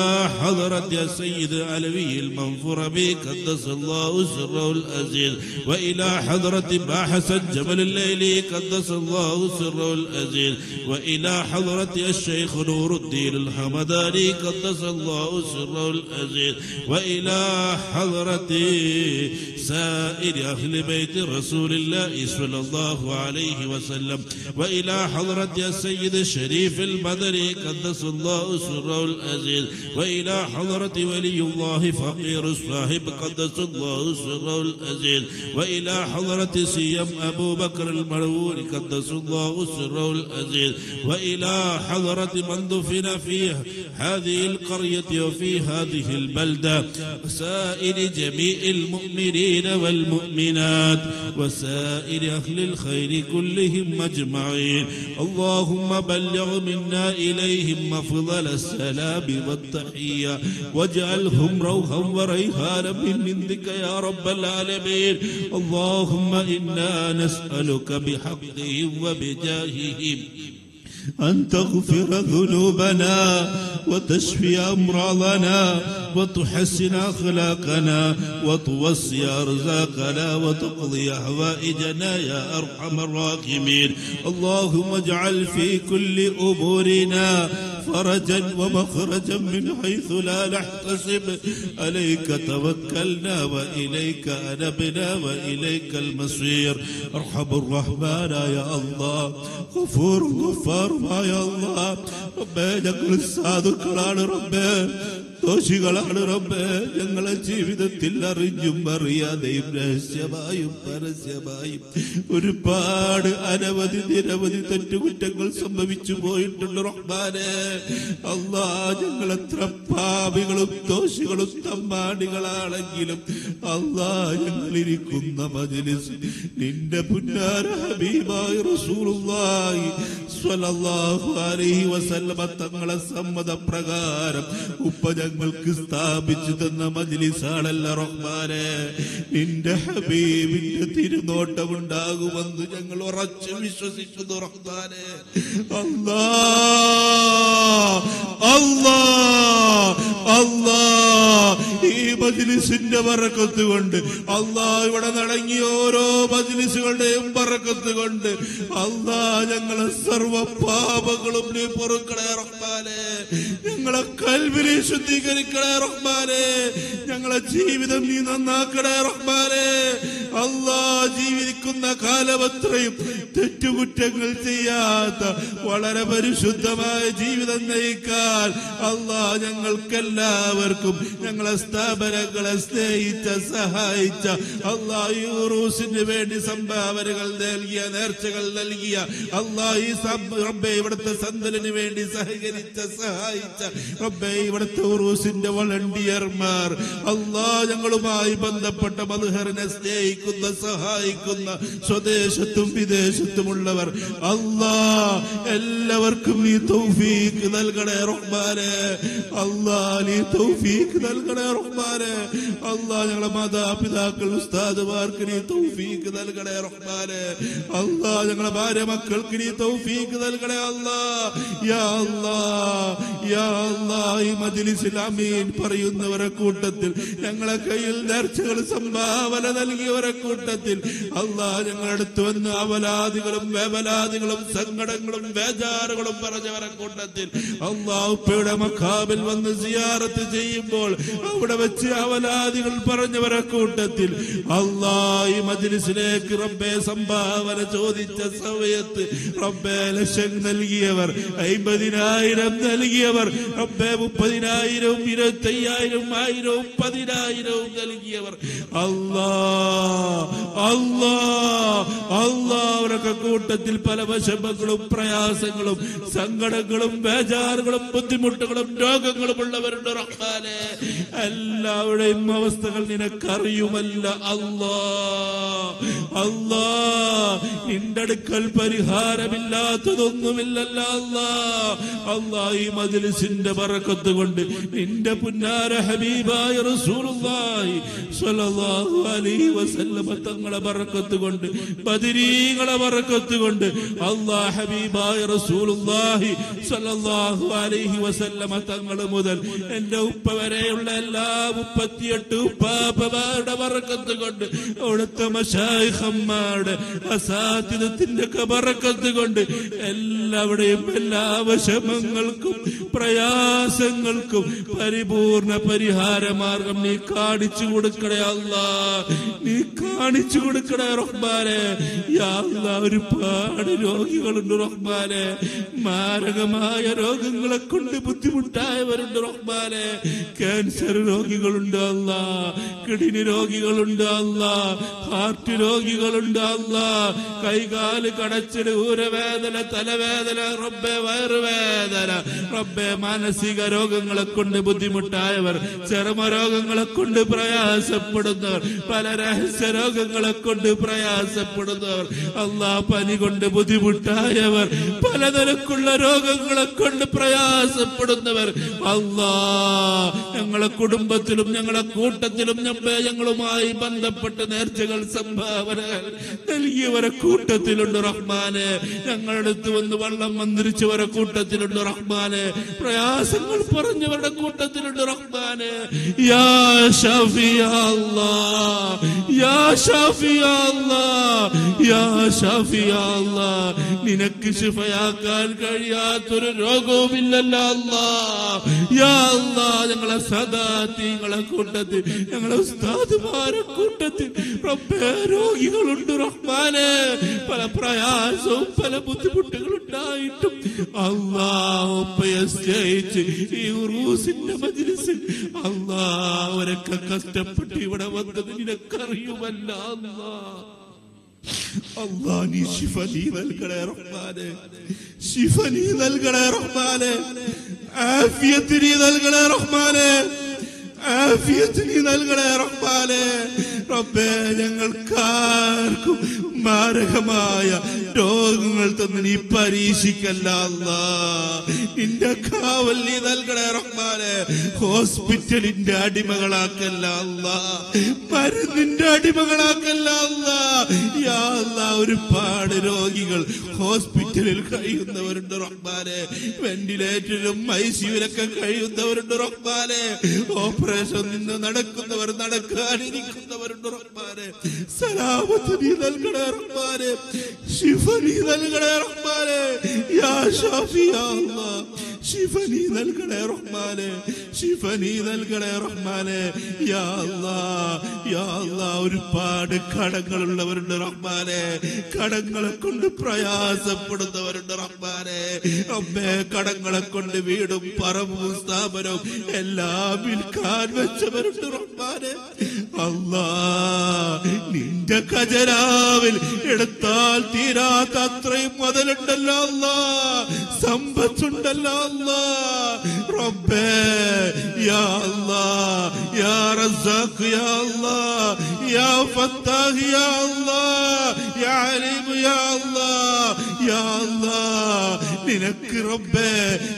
حضرة السيد علوي المنفرمي قدس الله سره العزيز، وإلى حضرة باحسن جبل الليلي قدس الله سره العزيز، وإلى حضرة الشيخ نور الدين الحمداني قدس الله سره العزيز، وإلى حضرة سائر أهل بيت رسول الله صلى الله عليه وسلم، وإلى حضرة السيد الشريف المدني قدس الله سره العزيز، وإلى حضرة ولي الله فقير الصاحب قدس الله سره العزيز، وإلى حضرة سيم أبو بكر المرور قدس الله سره العزيز، وإلى حضرة من دفن فيه هذه القرية وفي هذه البلدة وسائر جميع المؤمنين والمؤمنات وسائر أهل الخير كلهم أجمعين، اللهم بلغ منا إليهم مفضل السلام والتحية واجعلهم روحا وريحانا من عندك يا رب العالمين، اللهم إنا نسألك بحقهم وبجاههم أن تغفر ذنوبنا وتشفي أمراضنا وتحسن أخلاقنا وتوسع أرزاقنا وتقضي حوائجنا يا أرحم الراحمين، اللهم اجعل في كل أمورنا فرجا ومخرجا من حيث لا نحتسب، عليك توكلنا وإليك أنبنا وإليك المصير، أرحم الرحمن يا الله، غفور غفار يا الله، ربنا نقل സാധുക്കളാണ് റബ്ബേ, ദോഷികളാണ് റബ്ബേ, ഞങ്ങളെ ജീവിതത്തിൽ അറിഞ്ഞും അറിയാതെയും രഹസ്യമായും പരസ്യമായും ഒരുപാട് അനവധി നിരവധി തെറ്റുകുറ്റങ്ങൾ സംഭവിച്ചു പോയിട്ടുണ്ട് റഹ്മാനേ. അല്ലാ, ഞങ്ങൾ എത്ര പാപികളും ദോഷികളും തമ്മാടികളാണെങ്കിലും അല്ലാ, ഞങ്ങളിരിക്കുന്ന മജ്‌ലിസ് നിന്റെ പുന്നാര ഹബീബായ റസൂലുള്ളാഹി സ്വല്ലല്ലാഹു അലൈഹി വസല്ലമ തങ്ങളെ സമ്മതപ്രകാരം ഉപ്പ ഞങ്ങൾക്ക് സ്ഥാപിച്ചു തന്ന മജ്‌ലിസാണല്ല റഹ്മാനേ. നിന്റെ ഹബീബിന്റെ തിരുനോട്ടമുണ്ടാകുമെന്ന് ഞങ്ങൾ ഉറച്ചു വിശ്വസിക്കുന്നു റഹ്മാനേ. അല്ലാ അല്ലാ അല്ലാ, ഈ മജ്‌ലിസിന് ഇതിന്റെ ബറക്കത്ത് കൊണ്ട്, അല്ലാഹ് ഇവിടെ നടങ്ങിയ ഓരോ മജ്ലിസുകളുടെയും ബറക്കത്ത് കൊണ്ട് അല്ലാഹ് ഞങ്ങളെ സർവ്വ പാപങ്ങളും നീ പൊറുക്കണേ റഹ്മാനേ. ഞങ്ങളെ ഖൽബിനെ ശുദ്ധീകരിക്കണേ റഹ്മാനേ. ഞങ്ങളെ ജീവിതം നീ നന്നാക്കണേ റഹ്മാനേ. അല്ലാഹ് ജീവിക്കുന്ന കാലമത്രയും തെറ്റുകുറ്റങ്ങൾ ചെയ്യാത്ത വളരെ പരിശുദ്ധമായ ജീവിതം നയിക്കാൻ അല്ലാഹ് ഞങ്ങൾക്കെല്ലാവർക്കും, ഞങ്ങളെ സ്ഥാപനങ്ങളെ സ്നേഹിച്ച സഹായിച്ച അല്ലാഹ് യൂറൂസിന് വേണ്ടി സംഭാവനകൾ നൽകിയ, നേർച്ചകൾ നൽകിയ അല്ലാഹ് ഈ റബ്ബേ ഇവിടുത്തെ സന്തലിന് വേണ്ടി സഹകരിച്ച സഹായിച്ച റബ്ബേ ഇവിടുത്തെ യൂറൂസിന്റെ വളണ്ടിയർമാർ അല്ലാഹ് ഞങ്ങളുമായി ബന്ധപ്പെട്ട മദ്ഹറിനെ സ്നേഹിക്കുന്ന സഹായിക്കുന്ന സ്വദേശത്തും വിദേശത്തുമുള്ളവർ അല്ലാഹ് എല്ലാവർക്കും നീ തൗഫീഖ് നൽകണേ റഹ്മാനേ. അല്ലാഹ് നീ തൗഫീഖ് നൽകണേ റഹ്മാനേ. അല്ലാഹ് ഞങ്ങളുടെ മാതാപിതാക്കൾ ഉസ്താദുമാർക്ക് നീ തൗഫീഖ് നൽകണേ റഹ്മാനേ. അല്ലാഹ് ഞങ്ങളുടെ ഭാര്യ മക്കൾക്ക് നീ തൗഫീഖ് നൽകണേ അല്ലാഹ്. യാ അല്ലാഹ്, യാ അല്ലാഹ്, ഈ മജ്‌ലിസിൽ ആമീൻ പറയുന്നവരെ കൂട്ടത്തിൽ, ഞങ്ങളെ കയ്യിൽ നേർച്ചകൾ സംഭാവന നൽകിയവരെ കൂട്ടത്തിൽ അല്ലാഹ് ഞങ്ങളടുത്ത് വന്ന് അവലാദികളും വേവലാദികളും സങ്കടങ്ങളും വേജാറുകളും പറഞ്ഞവരെ കൂട്ടത്തിൽ അല്ലാഹ് ഉപ്പയുടെ മഖാമിൽ വന്ന് സിയാറത്ത് ചെയ്യുമ്പോൾ അവിടെ വെച്ച് അവലാദികൾ പറഞ്ഞവരെ കൂട്ടത്തിൽ അല്ലാഹ് ഈ മജ്‌ലിസിലേക്ക് റബ്ബേ സംഭാവന ചോദിച്ച സമയത്ത് റബ്ബേ ലക്ഷം നൽകിയവർ, 50,000 നൽകിയവർ റബ്ബേ, 30,000, 25,000, 1000, 10,000 നൽകിയവർ അല്ലാഹ് അല്ലാഹ് അല്ലാഹ് അവരൊക്കെ കൂട്ടത്തിൽ പല വിഷമങ്ങളും പ്രയാസങ്ങളും സങ്കടങ്ങളും ബേജാറുകളും ബുദ്ധിമുട്ടുകളും രോഗങ്ങളും ഉള്ളവരുണ്ട് റഹ്മാനേ. എല്ലാവരുടെയും അവസ്ഥകൾ നിനക്കറിയുമല്ല അല്ലാഹ്. അല്ലാഹ് നിന്റെ അടുക്കൽ പരിഹാരമില്ലാത്തതൊന്നുമില്ലല്ല അല്ലാഹ്. അല്ലാഹ് ഈ മജ്‌ലിസിന്റെ ബറക്കത്ത് കൊണ്ട് നിന്റെ പുന്നാര ഹബീബായ റസൂലുള്ളാഹി സ്വല്ലല്ലാഹു അലൈഹി വസല്ലം തങ്ങളെ ബറക്കത്ത് കൊണ്ട്, ബദരീകളെ ബറക്കത്ത് കൊണ്ട് അല്ലാഹ് ഹബീബായ റസൂലുള്ളാഹി സ്വല്ലല്ലാഹു അലൈഹി വസല്ലം തങ്ങൾ മുതൽ എൻ്റെ ഉപ്പ വരെയുള്ള എല്ലാ 38 ഉപ്പാപ്പമാരുടെ ബറക്കത്ത് കൊണ്ട് അവിടുത്തെ മശായിഖന്മാരുടെ അസാതിദത്തിന്റെ ബറക്കത്ത് കൊണ്ട് എല്ലാവരുടെയും എല്ലാ വിഷമങ്ങൾക്കും പ്രയാസങ്ങൾക്കും പരിപൂർണ പരിഹാര മാർഗം നീ കാണിച്ചു കൊടുക്കണേ അല്ലാഹ്. നീ കാണിച്ചു കൊടുക്കണേ റഹ്മാനേ. യാ അല്ലാഹ്, ഒരുപാട് രോഗികളുണ്ട് റഹ്മാനേ. മാരകമായ രോഗങ്ങളെ കൊണ്ട് ബുദ്ധിമുട്ടായവരുണ്ട് റഹ്മാനേ. ക്യാൻസർ രോഗികളുണ്ട് അല്ലാഹ്, കിഡ്നി രോഗികളുണ്ട് അല്ലാഹ്, ഹാർട്ട് രോഗികളുണ്ട് അല്ലാഹ്, കൈകാല് കടച്ചിട്, ഊരവേദന, തലവേദന റബ്ബേ, വയറുവേദന റബ്ബേ, മാനസിക രോഗങ്ങളെ കൊണ്ട് ബുദ്ധിമുട്ടായവർ, ചർമ്മ രോഗങ്ങളെ കൊണ്ട് പ്രയാസപ്പെടുന്നവർ, പല രഹസ്യ രോഗങ്ങളെ കൊണ്ട് പ്രയാസപ്പെടുന്നവർ അല്ലാഹ്, പനി കൊണ്ട് ബുദ്ധിമുട്ടായവർ, പലതരക്കുള്ള രോഗങ്ങളെ കൊണ്ട് പ്രയാസപ്പെടുന്നവർ അല്ലാഹ് ഞങ്ങളെ കുടുംബത്തിലും ഞങ്ങളുടെ കൂട്ടത്തിലും ഞങ്ങളുമായി ബന്ധപ്പെട്ട് നേർച്ചകൾ സംഭാവന നൽകിയവരെ കൂട്ടത്തിലുണ്ട് റഹ്മാനെ. ഞങ്ങളടുത്ത് വന്ന് വള്ളം മന്ത്രിച്ചവരെ കൂട്ടത്തിലുണ്ട് റഹ്മാനെ. പ്രയാസങ്ങൾ പറഞ്ഞവരുടെ കൂട്ടത്തിലുണ്ട് റഹ്മാനെ. യാ ഷഫിയ അല്ലാഹ്, യാ ഷഫിയ അല്ലാഹ്, യാ ഷഫിയ അല്ലാഹ്, നിനക്ക് ശിഫയാക്കാൻ കഴിയാത്തൊരു രോഗവുമില്ലല്ലോ അല്ലാഹ്. യാ അല്ലാഹ്, ഞങ്ങളെ സദാത്തിങ്ങളെ കൂട്ടത്തിൽ, ഞങ്ങളെ ഉസ്താദുമാരെ കൂട്ടത്തിൽ റബ്ബേ രോഗികളുണ്ട് റഹ്മാനെ. പല പ്രയാസവും പല ബുദ്ധിമുട്ടുകളുണ്ടായിട്ടും അല്ലാഹുവേ സ്നേഹിച്ച് ഈ ഉറൂസിന്റെ മജ്‌ലിസിൽ അല്ലാഹ് അവരൊക്കെ കഷ്ടപ്പെട്ട് ഇവിടെ വന്നത് നിനക്കറിയുമല്ല അല്ലാഹ്. അല്ലാഹ് നീ ശിഫ നീ നൽകണേ റഹ്മാനെ, ശിഫ നീ നൽകണേ റഹ്മാനെ, ആഫിയത്ത് നീ നൽകണേ റഹ്മാനെ, ആഫിയത്ത് നീ നൽകണേ റഹ്മാനെ. റബ്ബേ ഞങ്ങൾക്കാർക്കും മാരകമായ രോഗങ്ങൾ തന്ന് നീ പരീക്ഷിക്കല്ല അല്ലാഹ്. നിന്റെ കാവൽ നീ നൽകണേ റഹ്മാനെ. ഹോസ്പിറ്റലിന്റെ അടിമകളാക്കല്ല അല്ലാഹ്, മരുന്നിന്റെ അടിമകളാക്കല്ല അല്ലാഹ്. യാ അല്ലാഹ്, ഒരുപാട് രോഗികൾ ഹോസ്പിറ്റലിൽ കഴിയുന്നവരുണ്ട് റഹ്മാനെ, വെന്റിലേറ്ററിലും ഐസിയുവിലൊക്കെ കഴിയുന്നവരുണ്ട് റഹ്മാനെ, ഓപ്പറേഷൻ നിന്ന് നടക്കുന്നവർ നടക്കാനിരിക്കുന്നവരുണ്ട് റഹ്മാനെ. സലാമത്ത് നീ നൽകണേ റഹ്മാനെ, ശിഫ നീ നൽകണേ റഹ്മാനെ. യാ ഷാഫി യാ അല്ലാഹ്, ശിഫ നീ നൽകണേ റഹ്മാനെ, ശിഫ നീ നൽകണേ റഹ്മാനെ. യാ അല്ലാഹ് യാ അല്ലാഹ്, ഒരുപാട് കടങ്ങളുള്ളവരുണ്ട് റഹ്മാനെ, കടങ്ങളെ കൊണ്ട് പ്രയാസപ്പെടുന്നവരുണ്ട് റഹ്മാനെ. അമ്മേ, കടങ്ങളെ കൊണ്ട് വീടും പറമ്പും സ്ഥാപനവും എല്ലാം വിൽക്കാൻ വെച്ചവരുണ്ട് റഹ്മാനെ. അല്ലാഹ്, നിന്റെ ഖജനാവിൽ എടുത്താൽ തീരാത്ത അത്രയും മുതലുണ്ടല്ലോ അല്ലാഹ്, സമ്പത്തുണ്ടല്ലോ അല്ലാഹ്. റബ്ബേ യാ അല്ലാഹ്, യാ റസാഖ് യാ അല്ലാഹ്, യാ ഫത്താഹ് യാ അല്ലാഹ്, യാ അലീം യാ അല്ലാഹ്. യാ അല്ലാഹ്, നിനക്ക് റബ്ബേ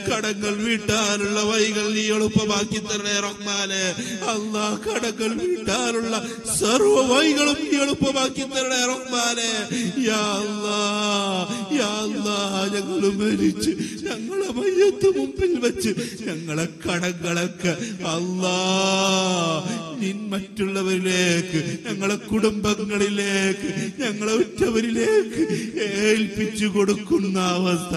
കടങ്ങൾ വീട്ടാനുള്ള വഴികൾ നീ എളുപ്പമാക്കി തരണേ റഹ്മാനെ. അല്ലാഹ്, കടങ്ങൾ വീട്ടാനുള്ള സർവ്വ വഴികളും നീ എളുപ്പമാക്കി തരണേ റഹ്മാനെ. യാ അല്ലാഹ് യാ അല്ലാഹ്, ഞങ്ങൾ മരിച്ച് ഞങ്ങളെ മയ്യത്ത് മുമ്പിൽ വെച്ച് ഞങ്ങളെ കടങ്ങളൊക്കെ അല്ലാഹ് നീ മറ്റുള്ളവരിലേക്ക്, ഞങ്ങളെ കുടുംബങ്ങളിലേക്ക്, ഞങ്ങളെ ഉറ്റവരിലേക്ക് ഏൽപ്പിച്ചു കൊടുക്കുന്ന അവസ്ഥ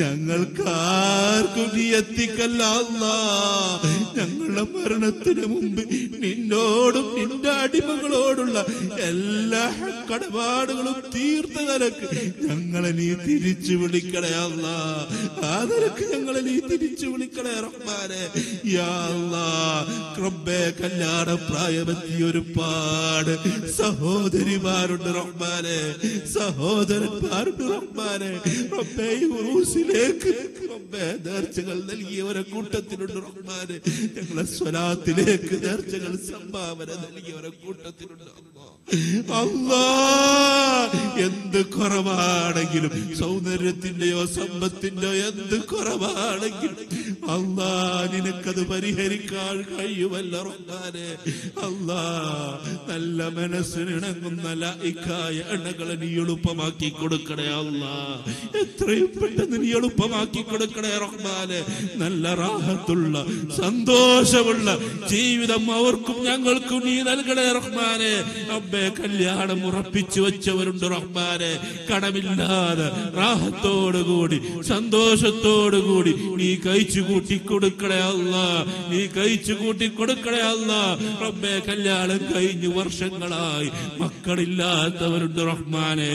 ഞങ്ങൾക്കാർക്കും നീ എത്തിക്കല്ല അല്ലാഹ്. ഞങ്ങളുടെ മരണത്തിന് മുമ്പ് നിന്നോടും നിന്റെ അടിമകളോടുള്ള എല്ലാ കടപാടുകളും തീർത്ത നിലക്ക് ഞങ്ങളെ നീ തിരിച്ചു വിളിക്കണേ അല്ലാഹ്, ആ നിലക്ക് ഞങ്ങളെ നീ തിരിച്ചു വിളിക്കണേ റഹ്മാനെ. യാ അല്ലാഹ്, റബ്ബേ, കല്യാണപ്രായമെത്തിയ ഒരുപാട് സഹോദരിമാരുണ്ട് റഹ്മാനെ, സഹോദരന്മാരുണ്ട് റഹ്മാനെ. റബ്ബേ, ഉറൂസിലേക്ക് റബ്ബേ നേർച്ചകൾ നൽകിയവരെ കൂട്ടത്തിലുണ്ട് റഹ്മാനെ, ഞങ്ങളെ സ്വലാത്തിലേക്ക് നേർച്ചകൾ സംഭാവന നൽകിയവരെ കൂട്ടത്തിലുണ്ട് അല്ലാഹ്. എന്ത് കുറവാണെങ്കിലും, സൗന്ദര്യത്തിന്റെയോ സമ്പത്തിന്റെയോ എന്ത് കുറവാണെങ്കിലും അല്ലാഹ് നിനക്കത് പരിഹരിക്കാൻ കഴിയുമല്ല റഹ്മാനെ. അല്ലാഹ്, നല്ല മനസ്സിനിണങ്ങുന്ന ലൈക്കായ എണ്ണകളെ നീ എളുപ്പമാക്കി കൊടുക്കണേ അല്ലാഹ്, എത്രയും പെട്ടെന്ന് നീ എളുപ്പമാക്കി കൊടുക്കണേ റഹ്മാനെ. നല്ല റാഹത്തുള്ള സന്തോഷമുള്ള ജീവിതം അവർക്കും ഞങ്ങൾക്കും നീ നൽകണേ റഹ്മാനെ. അബ്ബേ, കല്യാണം ഉറപ്പിച്ചു വെച്ചവരുണ്ട് റഹ്മാനെ, കടമില്ലാതെ റാഹത്തോടുകൂടി സന്തോഷത്തോടുകൂടി നീ കഴിച്ചു കൂട്ടി കൊടുക്കണേ അല്ലാഹ്, നീ കഴിച്ചു കൂട്ടി കൊടുക്കണേ അല്ലാഹ്. റബ്ബേ, കല്യാണം കഴിഞ്ഞു വർഷങ്ങളായി മക്കളില്ലാത്തവരുണ്ട് റഹ്മാനെ,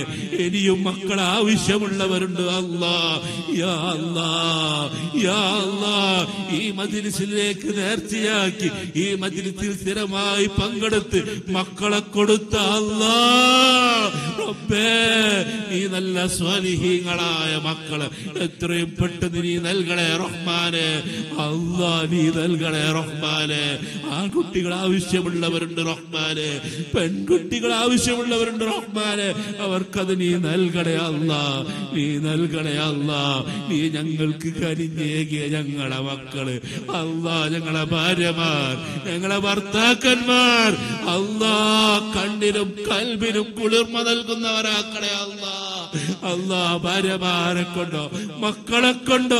ഇനിയും മക്കൾ ആവശ്യമുള്ളവരുണ്ട് അല്ലാഹ്. യാ അല്ലാഹ് യാ അല്ലാഹ്, ഈ മജ്‌ലിസിലേക്ക് നേർച്ചയാക്കി ഈ മജ്‌ലിസിൽ സ്ഥിരമായി പങ്കെടുത്ത് മക്കളെ കൊടുത്ത അല്ലാഹ്, റബ്ബേ നീ നല്ല സ്വാലിഹീങ്ങളായ മക്കളെ എത്രയും പെട്ടെന്ന് നീ നൽകണേ റഹ്മാനെ. അല്ലാഹ്, നീ നൽകണേ റഹ്മാനെ. ആൺകുട്ടികൾ ആവശ്യമുള്ളവരുണ്ട് റഹ്മാനെ, പെൺകുട്ടികൾ ആവശ്യമുള്ളവരുണ്ട് റഹ്മാനെ, അവർക്കത് നീ നൽകണേ അല്ലാഹ്, നീ നൽകണേ അല്ലാഹ്. നീ ഞങ്ങൾക്ക് കരിഞ്ഞേകിയ ഞങ്ങളുടെ മക്കള് അല്ലാഹ്, ഞങ്ങളെ ഭാര്യമാർ, ഞങ്ങളെ ഭർത്താക്കന്മാർ അല്ലാഹ് കണ്ണിനും കൽബിനും കുളിർമ നൽകുന്നവരാക്കണേ അല്ലാഹ്. അല്ലാഹ്, ഭാര്യമാരെ കൊണ്ടോ മക്കളെ കൊണ്ടോ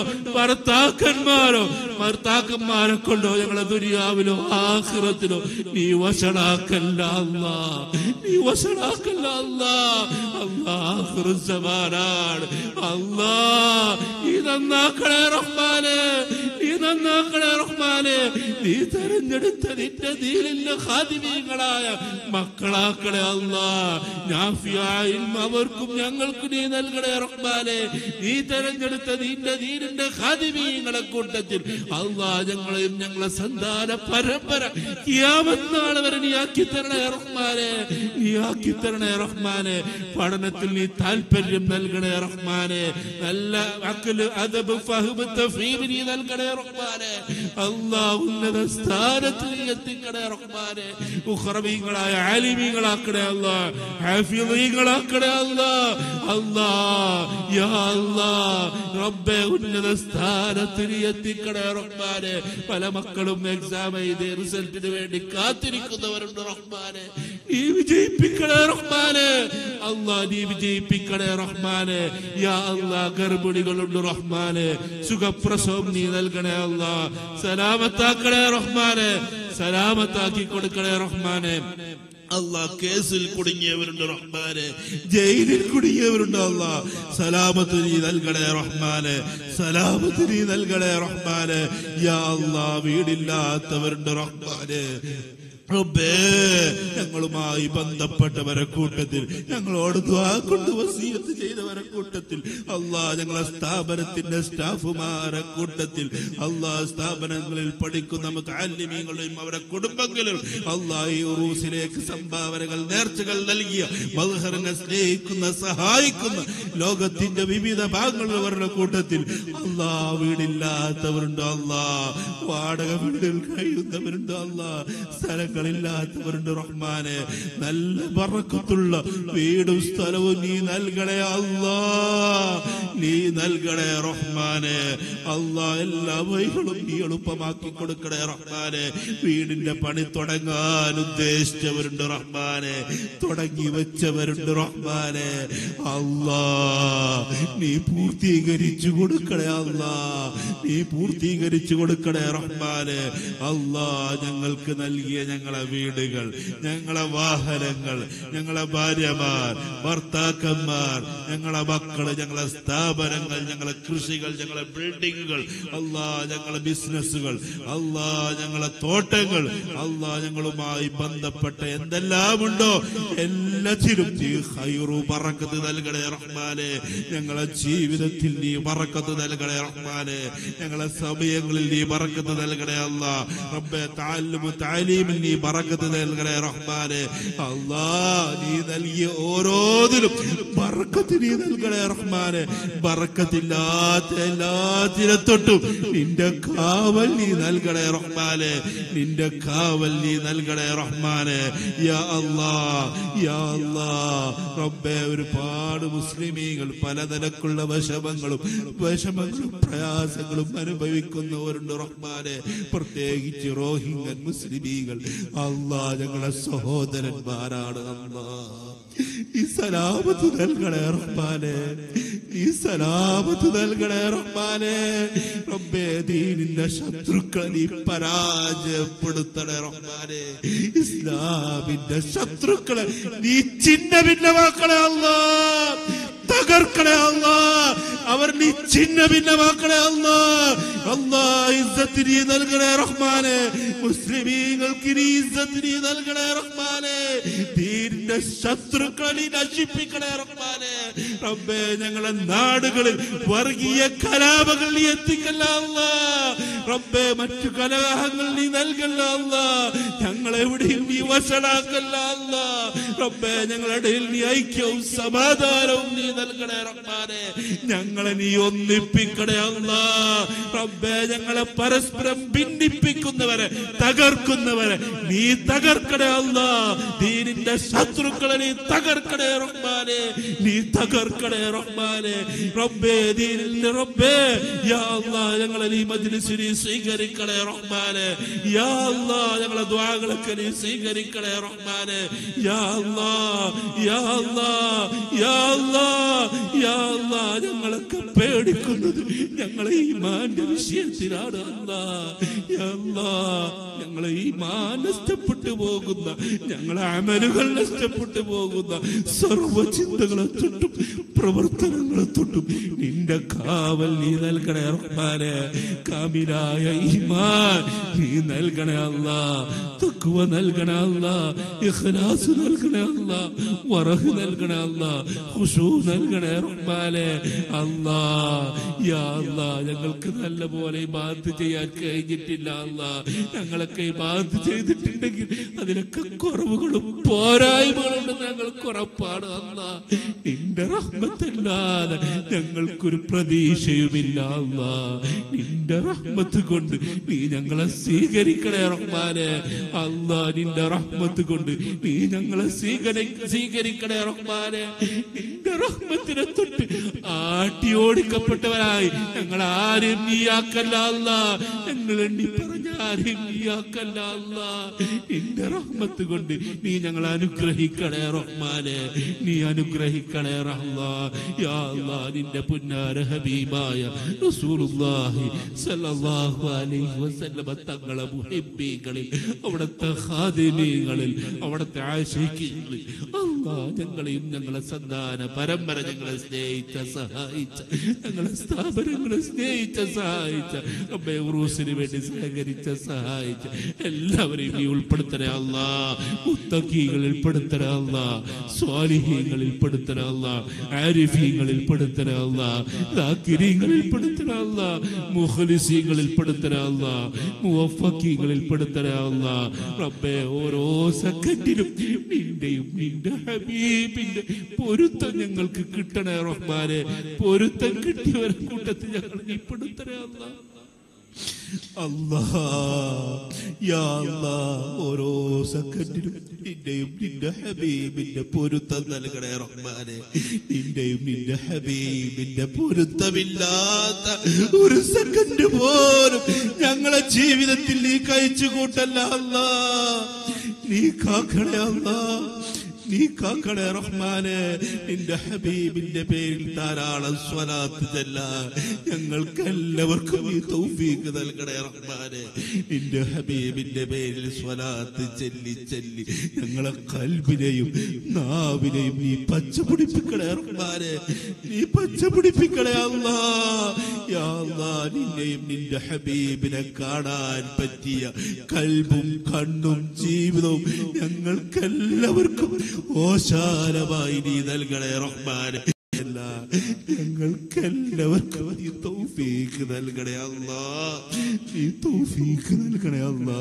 ഭർത്താക്കന്മാരെ കൊണ്ടോ ഞങ്ങളെ ദുനിയാവിലോ ആഖിറത്തിലോ നീ വശളാക്കല്ല അല്ലാഹ്, നീ വശളാക്കല്ല അല്ലാഹ്. അല്ലാഹ്, ആഖിറത്ത് സമാനാണ് അല്ലാഹ്, നീ നന്നാക്കണേ റഹ്മാനെ, നീ നന്നാക്കണേ റഹ്മാനെ. നീ തെരഞ്ഞെടുത്ത നിന്റെ ദീനിന്റെ ഖാദിമീങ്ങളായ മക്കളാക്കണേ അല്ലാഹ്. നാഫിയായ ഇൽമ അവർക്കും ഞങ്ങൾക്കും നീ നൽകണേ റഹ്മാനെ. നീ തെരഞ്ഞെടുത്ത നിന്റെ ദീനിന്റെ ഖാദിമീങ്ങളെ കൂട്ടത്തിൽ അല്ലാഹ് ഞങ്ങളെയും ഞങ്ങളെ സന്താന പരമ്പര ഖിയാമത്ത് നാൾ വരെ നീ ആക്കി തരണേ റഹ്മാനെ, നീ ആക്കി തരണേ റഹ്മാനെ. പഠനത്തിൽ നീ താല്പര്യം നൽകണേ റഹ്മാനെ, നല്ല അഖ്ല് അദബ് ഫഹ്മ് തഫീം നീ നൽകണേ റഹ്മാനെ. റഹ്മാനേ, അല്ലാഹു ഉന്നത സ്ഥാനത്തിൽ എത്തിക്കണേ റഹ്മാനേ. മുഖർബീങ്ങളായ ആലിമീങ്ങളാക്കണേ അല്ലാഹ്, ഹാഫിളീങ്ങളാക്കണേ അല്ലാഹ്. അല്ലാഹ് യാ അല്ലാഹ് റബ്ബേ, ഉന്നത സ്ഥാനത്തിൽ എത്തിക്കണേ റഹ്മാനേ. പല മക്കളും എക്സാം എഴുതി റിസൾട്ടിന് വേണ്ടി കാത്തിരിക്കുന്നവരുണ്ട് റഹ്മാനേ. നീ വിജയിപ്പിക്കണേ റഹ്മാനേ, അല്ലാഹ് നീ വിജയിപ്പിക്കണേ റഹ്മാനേ. യാ അല്ലാഹ് ഗർഭിണികളുണ്ട് റഹ്മാനേ, സുഖപ്രസവം നീ നൽകണേ അല്ലാഹ്. സലാമത്താക്കണേ റഹ്മാനേ, സലാമത്താക്കി കൊടുക്കണേ റഹ്മാനേ. അല്ലാഹ് കേസിൽ കുടുങ്ങിയവരുണ്ട് റഹ്മാനെ, ജയിലിൽ കുടുങ്ങിയവരുണ്ട് അല്ലാഹ്. സലാമത്ത് നീ നൽകണേ റഹ്മാനെ, സലാമത്ത് നീ നൽകണേ റഹ്മാനെ. യാ അല്ലാഹ് വീടില്ലാത്തവരുണ്ട് റഹ്മാനെ. റബ്ബേ, ഞങ്ങളുമായി ബന്ധപ്പെട്ടവരെ കൂട്ടത്തിൽ, ഞങ്ങളോട് ദുആ കൊണ്ട് വസീയത്ത് ചെയ്തവരെ കൂട്ടത്തിൽ അല്ലാഹ്, ഞങ്ങളെ സ്ഥാപനത്തിന്റെ സ്റ്റാഫുമാരെ കൂട്ടത്തിൽ അല്ലാഹ്, സ്ഥാപനങ്ങളിൽ പഠിക്കുന്ന മുതഅല്ലിമീങ്ങളെയും അവരെ കുടുംബങ്ങളും അല്ലാഹ്, ഈ ഉറൂസിലേക്ക് സംഭാവനകൾ നേർച്ചകൾ നൽകിയ മദ്ഹറിനെ സ്നേഹിക്കുന്ന സഹായിക്കുന്ന ലോകത്തിന്റെ വിവിധ ഭാഗങ്ങളിലുള്ളവരുടെ കൂട്ടത്തിൽ അല്ലാഹ് വീടില്ലാത്തവരുണ്ട് അല്ലാഹ്, വാടക വീടുകൾ കഴിയുന്നവരുണ്ട് അല്ലാഹ്, ില്ലാത്തവരുണ്ട് റഹ്മാനെ. നല്ല ബറക്കത്തുള്ള വീടും സ്ഥലവും നീ നൽകണേ അല്ലാഹ്, നീ നൽകണേ റഹ്മാനെ. അല്ലാഹ് എല്ലാ വഴികളും നീ എളുപ്പമാക്കി കൊടുക്കണേ റഹ്മാനെ. വീടിന്റെ പണി തുടങ്ങാൻ ഉദ്ദേശിച്ചവരുണ്ട് റഹ്മാനെ, തുടങ്ങി വെച്ചവരുണ്ട് റഹ്മാനെ. അല്ലാഹ് നീ പൂർത്തീകരിച്ചു കൊടുക്കണേ അല്ലാഹ്, നീ പൂർത്തീകരിച്ചു കൊടുക്കണേ റഹ്മാനെ. അല്ലാഹ് ഞങ്ങൾക്ക് നൽകി ഞങ്ങളെ വീടുകൾ, ഞങ്ങളെ വാഹനങ്ങൾ, ഞങ്ങളെ ഭാര്യമാർ ഭർത്താക്കന്മാർ, ഞങ്ങളെ മക്കള്, ഞങ്ങളെ സ്ഥാപനങ്ങൾ, ഞങ്ങളെ കൃഷികൾ, ഞങ്ങളെ ബിൽഡിങ്ങുകൾ അല്ലാഹ്, ഞങ്ങളെ ബിസിനസ്സുകൾ അല്ലാഹ്, ഞങ്ങളെ തോട്ടങ്ങൾ അല്ലാഹ്, ഞങ്ങളുമായി ബന്ധപ്പെട്ട എന്തെല്ലാം ഉണ്ടോ എല്ലാത്തിനും നീ ഖൈറു ബറക്കത്ത് നൽകണേ റഹ്മാനെ. ഞങ്ങളെ ജീവിതത്തിൽ നീ ബറക്കത്ത് നൽകണേ റഹ്മാനെ, ഞങ്ങളെ സമയങ്ങളിൽ നീ ബറക്കത്ത് നൽകണേ അല്ലാഹ്. റബ്ബേ, തഅല്ലുമു തഅലീം നീ ബറക്കത്ത് നൽകണേ റഹ്മാനെ. അല്ലാഹ് നീ നൽകിയ ഓരോന്നിലും ബറക്കത്ത് നീ നൽകണേ റഹ്മാനെ. ബറക്കത്തില്ലാത്ത എല്ലാത്തിനെ തൊട്ടും നിന്റെ കാവൽ നീ നൽകണേ റഹ്മാനെ, നിന്റെ കാവൽ നീ നൽകണേ റഹ്മാനെ. യാ അല്ലാഹ്, യാ അല്ലാഹ് റബ്ബേ, ഒരുപാട് മുസ്ലിമീങ്ങൾ പലതരക്കുള്ള വിഷമങ്ങളും പ്രയാസങ്ങളും അനുഭവിക്കുന്നവരുണ്ട് റഹ്മാനെ, പ്രത്യേകിച്ച് റോഹിംഗ്യൻ മുസ്ലിമീങ്ങൾ അല്ലാഹ്, ഞങ്ങളുടെ സഹോദരന്മാരാണ് അല്ലാഹ്. ഈ സലാമത്ത് നൽകണേ റഹ്മാനെ, ഈ സലാമത്ത് നൽകണേ റഹ്മാനെ. റബ്ബേ, ദീനിന്റെ ശത്രുക്കളെ നീ പരാജയപ്പെടുത്തണേ റഹ്മാനെ, ഇസ്ലാമിന്റെ ശത്രുക്കളെ നീ ചിന്ന ഭിന്നമാക്കണേ അല്ലാഹ്, തകർക്കണേ അല്ലാഹ്, അവർ നീ ചിന്ന ഭിന്നമാക്കണേ അല്ലാഹ്. അല്ലാഹ് ഇസ്സത്ത് നീ നൽകണേ റഹ്മാനെ, മുസ്ലിമീങ്ങൾക്ക് നീ ഇസ്സത്ത് നീ നൽകണേ റഹ്മാനെ, ദീനിന്റെ ശത്രുക്കളെ നീ നശിപ്പിക്കണേ റഹ്മാനെ. റബ്ബേ, ഞങ്ങളുടെ നാടുകളിൽ വർഗീയ കലാപങ്ങൾ നീ എത്തിക്കല്ല അല്ലാഹ്. റബ്ബേ, മറ്റു കലഹങ്ങൾ നീ നൽകല്ല അല്ലാഹ്, ഞങ്ങളെവിടെയും നീ വഷളാക്കല്ല അല്ലാഹ്. റബ്ബേ, ഞങ്ങളുടെ നീ ഐക്യവും സമാധാനവും നീ നൽകണേ റഹ്മാനെ, ഞങ്ങളെ നീ ഒന്നിപ്പിക്കണേ അല്ലാഹ്. റബ്ബേ, ഞങ്ങളെ പരസ്പരം ഭിന്നിപ്പിക്കുന്നവരെ തകർക്കുന്നവരെ നീ തകർക്കണേ അല്ലാഹ്, ദീനിന്റെ ശത്രുക്കളെ നീ തകർക്കണേ റഹ്മാനെ, നീ തകർക്കണേ റഹ്മാനെ. റബ്ബേ, ദീനിന്റെ റബ്ബേ, യാ അല്ലാഹ് ഞങ്ങളെ നീ മജ്ലിസിനെ സ്വീകരിക്കണേ റഹ്മാനെ. യാ അല്ലാഹ് ഞങ്ങളെ ദുആകളൊക്കെ നീ സ്വീകരിക്കണേ റഹ്മാനെ. യാ അല്ലാഹ്, യാ അല്ലാഹ്, യാ അല്ലാഹ്, യാ അല്ലാഹ് ഞങ്ങളൊക്കെ പേടിക്കുന്നത് ഞങ്ങളെ ഈമാന്റെ വിഷയത്തിലാണ് അല്ലാഹ്. യാ അല്ലാഹ് ഞങ്ങളെ ഈമാൻ നഷ്ടപ്പെട്ടു പോകുന്ന, ഞങ്ങളെ അമലുകൾ നഷ്ടപ്പെട്ടു പോകുന്ന സർവ്വ ചിന്തകളെ തൊട്ടും പ്രവർത്തനങ്ങളെ തൊട്ടും നിന്റെ കാവൽ നീ നൽകണേ റഹ്മാനെ. കാമിലായ ഈമാൻ നീ നൽകണേ അല്ലാഹ്, തഖ്വ നൽകണേ അല്ലാഹ്, ഇഖ്ലാസ് നൽകണേ അല്ലാഹ്, വറഹ് നൽകണേ അല്ലാഹ്, ഖുശൂ നൽകണേ റഹ്മാനെ. അല്ലാഹ് Ya Allah, ഞങ്ങൾക്ക് നല്ലപോലെ ഇബാദത്ത് ചെയ്യാൻ കഴിഞ്ഞിട്ടില്ല അല്ലാ. ഞങ്ങളൊക്കെ ഇബാദത്ത് ചെയ്തിട്ടുണ്ടെങ്കിൽ അതിനൊക്കെ കുറവുകളും പോരായ്മകളും ഉണ്ടെന്ന് ഞങ്ങൾക്ക് ഉറപ്പാണ് അല്ലാ. നിന്റെ റഹ്മത്തില്ലാതെ ഞങ്ങൾക്കൊരു പ്രതീക്ഷയുമില്ല അല്ലാ. നിന്റെ റഹ്മത്ത് കൊണ്ട് നീ ഞങ്ങളെ സ്വീകരിക്കണേ റഹ്മാനെ അല്ലാ. നിന്റെ റഹ്മത്ത് കൊണ്ട് നീ ഞങ്ങളെ സ്വീകരിക്കണേ റഹ്മാനെ. നിന്റെ റഹ്മത്തിനെ തൊട്ട് ആട്ടിയോടിക്കപ്പെട്ടവരായി ഞങ്ങൾ ആരും നീയാക്കല്ല അല്ലാ. ഞങ്ങൾ എണ്ണി പറഞ്ഞ ആരും നീയാക്കല്ല അല്ലാ. നിന്റെ റഹ്മത്ത് കൊണ്ട് നീ ഞങ്ങൾ അനുഗ്രഹിക്കണേ റഹ്മാനെ, നീ അനുഗ്രഹിക്കണേ റഹ്മാ. യാ അല്ലാ, നിന്റെ പുന്നാര ഹബീബായ റസൂലുള്ളാഹി സല്ലല്ലാഹു അലൈഹി വസല്ലം തങ്ങളെ മുഹിബ്ബീകളിൽ, അവിടുത്തെ ഖാദിമീങ്ങളിൽ, അവിടുത്തെ ആശിഖീങ്ങളിൽ അല്ലാ ഞങ്ങളെയും ഞങ്ങളെ സന്താന പരമ്പര ഞങ്ങളെ സ്നേഹിച്ച സഹായിച്ച ഞങ്ങളെ സ്ഥാപനങ്ങളെ സ്നേഹിച്ച സഹായിച്ച റബ്ബേ ഉറൂസിന് വേണ്ടി സഹകരിച്ച സഹായിച്ച എല്ലാവരെയും നീ ഉൾപ്പെടുത്തണേ അല്ലാ. മുത്തഖീകളിൽ പെടുത്തണേ അല്ലാ. സ്വാലിഹീങ്ങളിൽ പെടുത്തണേ അല്ലാ. ആരിഫീങ്ങളിൽ പെടുത്തണേ അല്ലാ. ദാകിരീങ്ങളിൽ പെടുത്തണേ അല്ലാ. മുഖ്ലിസീങ്ങളിൽ പെടുത്തണേ അല്ലാ. മുവഫഖീങ്ങളിൽ പെടുത്തണേ അല്ലാ. റബ്ബേ ഓരോ സെക്കൻഡിലും നിന്റെയും നിന്റെ ഹബീബിന്റെ പൊരുത്തം ഞങ്ങൾക്ക് കിട്ടണേ റഹ്മാനെ. പൊരുത്തം കിട്ടിയ കൂട്ടത്തിൽ ഞങ്ങൾ നീ പെടുത്തണേ അല്ലാ. ഓരോ സെക്കൻഡിലും നിന്റെയും നിന്റെ ഹബീബിന്റെ പൊരുത്തം നൽകണേ റഹ്മാനെ. നിന്റെയും നിന്റെ ഹബീബിന്റെ പൊരുത്തമില്ലാത്ത ഒരു സെക്കൻഡ് പോലും ഞങ്ങളെ ജീവിതത്തിൽ നീ കഴിച്ചു കൂട്ടല്ല അല്ലാ. നീ കാക്കണേ അല്ലാ. നീ കാക്കണേ റഹ്മാനെ. നിന്റെ ഹബീബിന്റെ പേരിൽ ധാരാളം സ്വലാത്ത് ചെല്ലാൻ ഞങ്ങൾക്ക് എല്ലാവർക്കും നീ തൗഫീഖ് നൽകണേ റഹ്മാനെ. നിന്റെ ഹബീബിന്റെ പേരിൽ സ്വലാത്ത് ചെല്ലി ചെല്ലി ഞങ്ങളെ ഖൽബിനെയും നാവിനെയും നീ പച്ചപിടിപ്പിക്കണേ റഹ്മാനെ. നീ പച്ചപിടിപ്പിക്കണേ അല്ലാ. യാ അല്ലാ, നിന്നെയും നിന്റെ ഹബീബിനെ കാണാൻ പറ്റിയ ഖൽബും കണ്ണും ജീവിതവും ഞങ്ങൾക്കെല്ലാവർക്കും ഓശാലമായി നീ നൽകണേ റഹ്മാനെ. ഞങ്ങൾക്കെല്ലാവർക്കും നീ തൗഫീഖ് നൽകണേ അല്ലാ. നീ തൗഫീഖ് നൽകണേ അല്ലാ.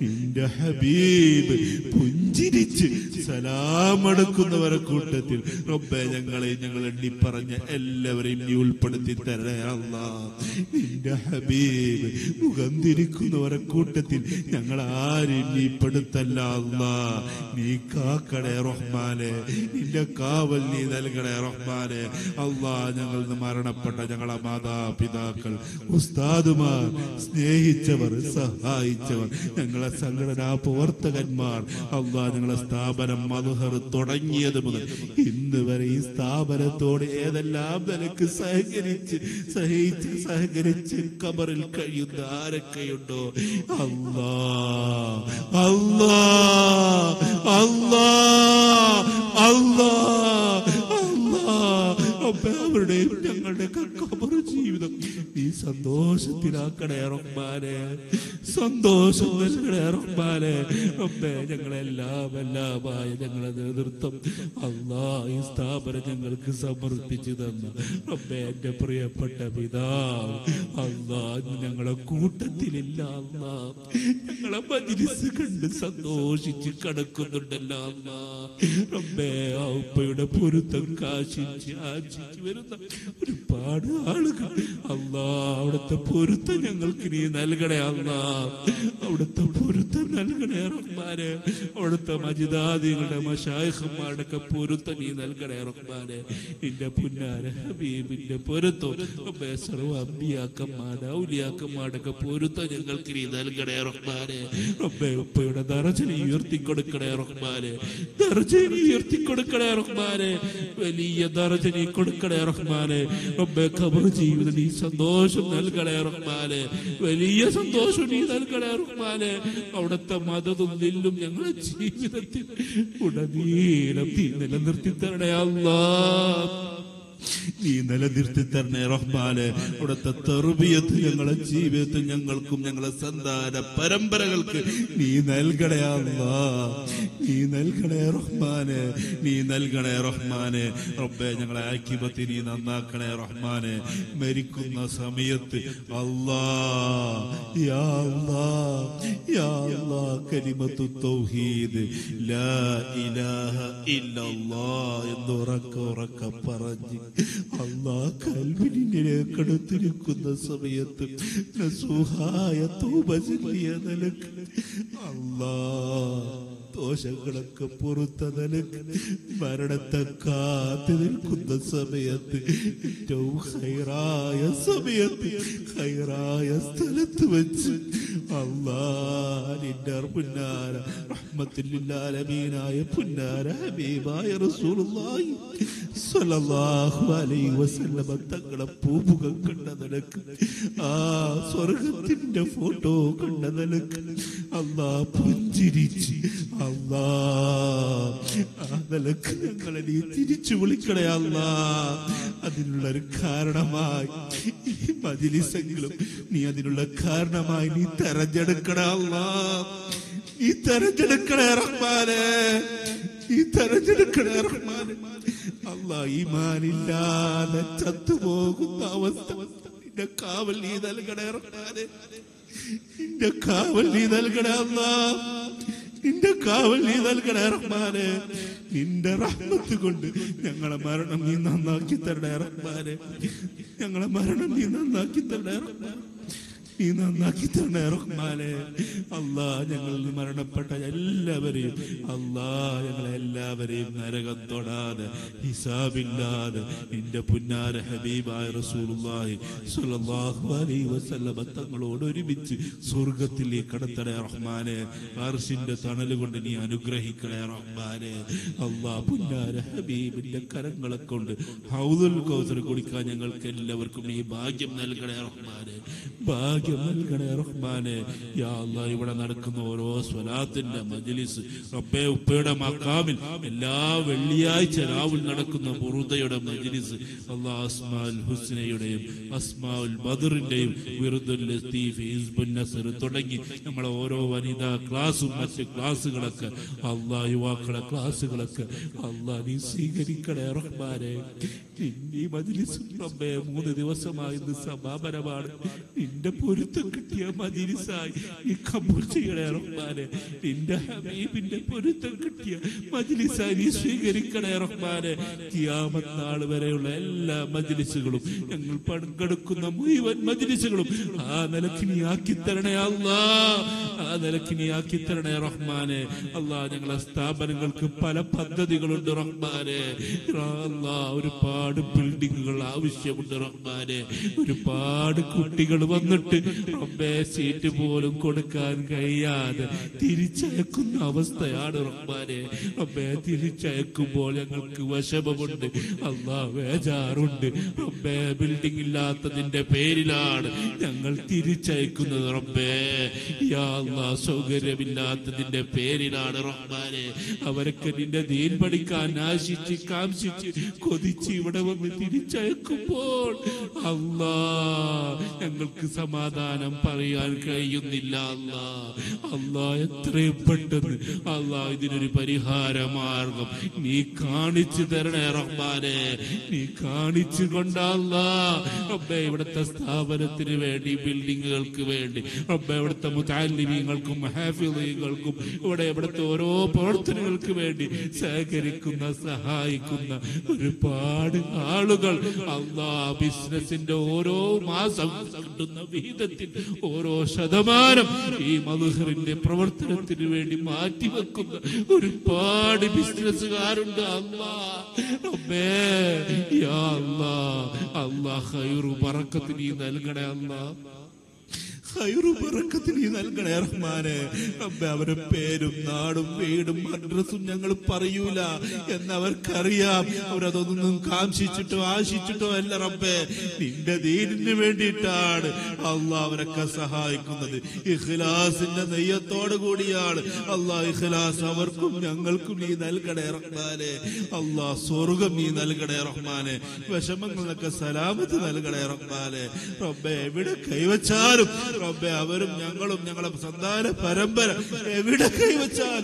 നിന്റെ ഹബീബ് പുഞ്ചിരിച്ച് സലാമടക്കുന്നവരെ കൂട്ടത്തിൽ റബ്ബേ ഞങ്ങളെ ഞങ്ങൾ എണ്ണിപ്പറഞ്ഞ എല്ലാവരെയും നീ ഉൾപ്പെടുത്തി തരണേ അല്ലാ. നിന്റെ ഹബീബ് മുഖം തിരിക്കുന്നവരെ കൂട്ടത്തിൽ ഞങ്ങൾ ആരെയും നീ പെടുത്തല്ല അല്ലാ. നീ കാക്കണേ റഹ്മാനെ. നിന്റെ കാവൽ നീ നൽകണേ റഹ്മാനെ. അല്ലാ, ഞങ്ങൾ മരണപ്പെട്ട ഞങ്ങളെ മാതാപിതാക്കൾ, ഉസ്താദുമാർ, സ്നേഹിച്ചവർ, സഹായിച്ചവർ, ഞങ്ങളെ സംഘടനാ പ്രവർത്തകന്മാർ, അല്ലാ ഞങ്ങളെ സ്ഥാപനം മദ്ഹർ തുടങ്ങിയത് മുതൽ ഇന്ന് വരെ ഈ സ്ഥാപനത്തോട് ഏതെല്ലാം നിനക്ക് സഹകരിച്ച് ഖബറിൽ കഴിയുന്ന ആരൊക്കെയുണ്ടോ അല്ലാ, അല്ലാ, അല്ലാ, അല്ലാ, അല്ലാ, അവരുടെയും ഞങ്ങളുടെ ഖബർ ജീവിതം നീ സന്തോഷത്തിലാക്കണേ റഹ്മാനെ. സന്തോഷം നൽകണേ റഹ്മാനെ. റബ്ബേ ഞങ്ങളെല്ലാമായ ഞങ്ങളുടെ നേതൃത്വം അല്ലാ ഈ സ്ഥാപനം ഞങ്ങൾക്ക് സമർപ്പിച്ചു തന്ന റബ്ബേ എൻ്റെ പ്രിയപ്പെട്ട പിതാവ് അല്ലാ ഞങ്ങളെ കൂട്ടത്തിലില്ല അല്ലാ. ഞങ്ങളെ മജ്‌ലിസ് കണ്ട് സന്തോഷിച്ച് കടക്കുന്നുണ്ടല്ലോ അല്ലാ. റബ്ബേ ആ ഉപ്പയുടെ പൊരുത്തം കാശിച്ച് വരുന്ന ഒരുപാട് ആളുകൾ അല്ലാ അവിടുത്തെ പൊരുത്തം ഞങ്ങൾക്ക് നീ നൽകണേ അല്ലാ. അവിടുത്തെ പൊരുത്തം നൽകണേ റഹ്മാനെ. അവിടുത്തെ മജിദാദികളുടെ മശായിഖുമാരുടെ ഒക്കെ പൊരുത്തം നീ നൽകണേ റഹ്മാനെ. നിന്റെ പുന്നാര ഹബീബിന്റെ പൊരുത്തം അമ്പിയാക്കന്മാരുടെ ഔലിയാക്കന്മാരുടെ ഒക്കെ പൊരുത്തം ഞങ്ങൾക്ക് നീ നൽകണേ റഹ്മാനെ. റബ്ബേ ഉപ്പയുടെ ദർജനെ ഉയർത്തിക്കൊടുക്കണേ റഹ്മാനെ. ദർജനെ ഉയർത്തിക്കൊടുക്കണേ റഹ്മാനെ. വലിയ ദർജ നീ കൊടുക്കണേ റഹ്മാനെ. റബ്ബേ ഖബർ ജീവിതം നീ സന്തോഷം നൽകണേ റഹ്മാനെ. വലിയ സന്തോഷം നീ നൽകണേ റഹ്മാനെ. അവിടുത്തെ മദദും ദില്ലും ഞങ്ങളുടെ ജീവിതത്തിൽ ഉടനീളം നീ നിലനിർത്തി തരണേ അല്ലാ. നീ നിലനിർത്തി തന്നെ റഹ്മാനെ. ഇവിടുത്തെ തർബിയത്ത് ഞങ്ങളുടെ ജീവിതത്തിൽ ഞങ്ങൾക്കും ഞങ്ങളുടെ സന്താന പരമ്പരകൾക്ക് നീ നൽകണേ അല്ലാഹ്, നീ നൽകണേ റഹ്മാനെ, നീ നൽകണേ റഹ്മാനെ. റബ്ബേ ഞങ്ങളെ ആഖിബത്ത് നീ നന്നാക്കണേ റഹ്മാനെ. മരിക്കുന്ന സമയത്ത് അല്ലാഹ് യാ അല്ലാഹ് യാ അല്ലാഹ് കലിമത്തു തൗഹീദ് ലാ ഇലാഹ ഇല്ലല്ലാഹ് എന്ന് ഉറക്ക ഉറക്ക പറഞ്ഞ് അല്ലാഹ് കൽവിനെ കടത്തിരിക്കുന്ന സമയത്ത് നസൂഹായ തൗബ ചൊല്ലിയ നിലക്ക് അല്ലാഹ് ദോഷങ്ങളൊക്കെ പുറത്ത നിലക്ക് മരണത്തെ കാത്തു നിൽക്കുന്ന സമയത്ത് ഏറ്റവും ഹൈറായ സമയത്ത് ഹൈറായ സ്ഥലത്ത് വെച്ച് അല്ലാഹിന്റെ പുന്നാര റഹ്മത്തുൽ ലിൽ ആലമീനായ പുന്നാര ഹബീബായ റസൂലുള്ളാഹി സ്വല്ലല്ലാഹു അലൈഹി വസല്ലം തങ്ങളെ പൂമുഖം കണ്ട നിലക്ക് ആ സ്വർഗത്തിന്റെ ഫോട്ടോ കണ്ട നിലക്ക് അല്ലാഹ് പുഞ്ചിരിച്ച് അല്ലാഹ് ആ നിലക്ക് ഞങ്ങളെ നീ തിരിച്ചു വിളിക്കണേ അല്ലാഹ്. അതിനുള്ളൊരു കാരണമായി ഈ മജ്‌ലിസുകളും നീ അതിനുള്ള കാരണമായി നീ തെരഞ്ഞെടുക്കണേ അല്ലാഹ്, നീ തെരഞ്ഞെടുക്കണേ റഹ്മാനെ, നീ തെരഞ്ഞെടുക്കണേ റഹ്മാനെ. അല്ലാഹ് ഈമാനില്ലാതെ ചത്തുപോകുന്ന അവസ്ഥ നിന്റെ കാവൽ നീ നൽകണേ റഹ്മാനെ, നിന്റെ കാവൽ നീ നൽകണേ അല്ലാഹ്, നിന്റെ കാവൽ നീ നൽകണേ റഹ്മാനെ. നിന്റെ റഹ്മത്ത് കൊണ്ട് ഞങ്ങളെ മരണം നീ നന്നാക്കി തരണേ റഹ്മാനെ, ഞങ്ങളെ മരണം നീ നന്നാക്കി തരണേ റഹ്മാനെ, നീ നന്നാക്കി തരണേ റഹ്മാനെ. അല്ലാഹ് ഞങ്ങൾ മരണപ്പെട്ട എല്ലാവരെയും അല്ലാഹ് ഞങ്ങളെല്ലാവരെയും നരകം തൊടാതെ ഹിസാബില്ലാതെ നിന്റെ പുന്നാര ഹബീബായ റസൂലുള്ളാഹി സ്വല്ലല്ലാഹു അലൈഹി വസല്ലം തങ്ങളോട് ഒരുമിച്ച് സ്വർഗത്തിലേക്ക് കടത്തണേ റഹ്മാനെ. അർശിന്റെ തണലുകൊണ്ട് നീ അനുഗ്രഹിക്കണേ റഹ്മാനെ. അല്ലാഹ് പുന്നാര ഹബീബിന്റെ കരങ്ങളെ കൊണ്ട് ഹൗദുൽ കൗസർ കുടിക്കാൻ ഞങ്ങൾക്ക് എല്ലാവർക്കും നീ ഭാഗ്യം നൽകണേ റഹ്മാനെ, നൽകണേ റഹ്മാനെ. യാ അല്ലാഹ് ഇവിടെ നടക്കുന്ന ഓരോ സ്വലാത്തിന്റെ മജ്‌ലിസ് റബ്ബേ ഉപ്പയുടെ മഖാമിൽ എല്ലാ വെള്ളിയാഴ്ച രാവിൽ നടക്കുന്ന ബുറുദയുടെ മജ്‌ലിസ് അല്ലാഹ് അസ്മാഉൽ ഹുസ്നയുടെയും അസ്മാഉൽ ബദറിന്റെയും വിർദുൽ ലത്തീഫ് ഹിസ്ബുൻ നസർ തുടങ്ങി നമ്മളെ ഓരോ വനിതാ ക്ലാസും മറ്റ് ക്ലാസുകളൊക്കെ അല്ലാഹ് യുവാക്കളെ ക്ലാസുകളൊക്കെ അല്ലാഹ് നീ സ്വീകരിക്കണേ റഹ്മാനെ. ഈ മജ്‌ലിസ് റബ്ബേ 3 ദിവസമായി ഇന്ന് സമാപനമാണ്. നിന്റെ പൊരുത്തം കിട്ടിയ മജ്‌ലിസായി നീ കബൂൽ ചെയ്യണേ റഹ്മാനെ, നിന്റെ ഹബീബിന്റെ പൊരുത്തം കിട്ടിയ മജ്‌ലിസായി നീ സ്വീകരിക്കണേ റഹ്മാനെ. ഖിയാമത്ത് നാൾ വരെയുള്ള എല്ലാ മജ്‌ലിസുകളും ഞങ്ങൾ പങ്കെടുക്കുന്ന മുഴുവൻ മജ്‌ലിസുകളും ആ നിലക്ക് നീ ആക്കി തരണേ അല്ലാഹ്, ആ നിലക്ക് നീ ആക്കി തരണേ റഹ്മാനെ. അല്ലാഹ് ഞങ്ങളെ സ്ഥാപനങ്ങൾക്ക് പല പദ്ധതികളുണ്ട് റഹ്മാനെ, അല്ലാഹ് ഒരുപാട് ബിൽഡിങ്ങുകൾ ആവശ്യമുണ്ട് റഹ്മാനെ, ഒരുപാട് കുട്ടികൾ വന്നിട്ട് റബ്ബേ സീറ്റ് പോലും കൊടുക്കാൻ കഴിയാതെ തിരിച്ചയക്കുന്ന അവസ്ഥയാണ് റഹ്മാനെ. റബ്ബേ തിരിച്ചയക്കുമ്പോൾ ഞങ്ങൾക്ക് വിഷമമുണ്ട് അല്ലാഹ്, വേജാറുണ്ട് റബ്ബേ, ബിൽഡിംഗ് ഇല്ലാത്തതിന്റെ പേരിലാണ് ഞങ്ങൾ തിരിച്ചയക്കുന്നത് റബ്ബേ. യാ അല്ലാഹ് സൗകര്യമില്ലാത്തതിന്റെ പേരിലാണ് റഹ്മാനെ. അവരൊക്കെ നിന്റെ ദീൻ പഠിക്കാൻ ആശിച്ച് കാംക്ഷിച്ച് കൊതിച്ച് ഇവിടെ വന്ന് തിരിച്ചയക്കുമ്പോൾ അല്ലാഹ് ഞങ്ങൾക്ക് സമാധാനം പറയാൻ കഴിയുന്നില്ല അല്ലാഹ്. അല്ലാഹ് എത്രയും പെട്ടെന്ന് അല്ലാഹ് ഇതിനൊരു പരിഹാരമാർഗം നീ കാണിച്ചു തരണേ റഹ്മാനെ, നീ കാണിച്ചു കൊണ്ട അല്ലാഹ് റബ്ബേ ഇവിടുത്തെ സ്ഥാപനത്തിന് വേണ്ടി ബിൽഡിങ്ങുകൾക്ക് വേണ്ടി റബ്ബേ ഇവിടുത്തെ മുതഅല്ലിമീങ്ങൾക്കും ഹാഫിളീങ്ങൾക്കും ഇവിടുത്തെ ഓരോ പ്രവർത്തനങ്ങൾക്ക് വേണ്ടി സഹകരിക്കുന്ന സഹായിക്കുന്ന ഒരുപാട് ആളുകൾ അല്ലാഹ് ബിസിനസിന്റെ ഓരോ മാസം കിട്ടുന്ന വിഹിതത്തിൽ ഓരോ ശതമാനം ഈ മദ്ഹറിന്റെ പ്രവർത്തനത്തിന് വേണ്ടി മാറ്റിവെക്കുന്ന ഒരുപാട് ബിസിനസ്സുകാരുണ്ട് അല്ലാഹ്. യാ അല്ലാഹ് അല്ലാഹ് ഖൈറു ബറക്കത്ത് നീ നൽകണേ അല്ലാഹ്, خير بركة نلقنا يا رحمن ربي അവരെ പേരും നാടും വീടും മദ്രസും ഞങ്ങൾ പറയൂല എന്നവർക്കറിയാം അവരതൊന്നും കാംഷിച്ചിട്ടോ ആശിച്ചിട്ടോ അല്ല റബ്ബേ നിന്റെ ദീനിന് വേണ്ടിയിട്ടാണ് അല്ലാഹ് അവരൊക്കെ സഹായിക്കുന്നത് ഇഖ്ലാസിന്റെ നിയ്യത്തോട് കൂടിയാണ് അല്ലാഹ് ഇഖ്ലാസ് അവർക്കും ഞങ്ങൾക്കും നീ നൽകണേ റഹ്മാനേ അല്ലാഹ് സ്വർഗ്ഗം നീ നൽകണേ റഹ്മാനേ വിഷമങ്ങളൊക്കെ സലാമത്ത് നൽകണേ റഹ്മാനേ റബ്ബേ എവിടെ കൈവച്ചാലും റബ്ബേ അവരും ഞങ്ങളും ഞങ്ങളുടെ സന്താന പരമ്പര എവിടെ കൈവച്ചാൽ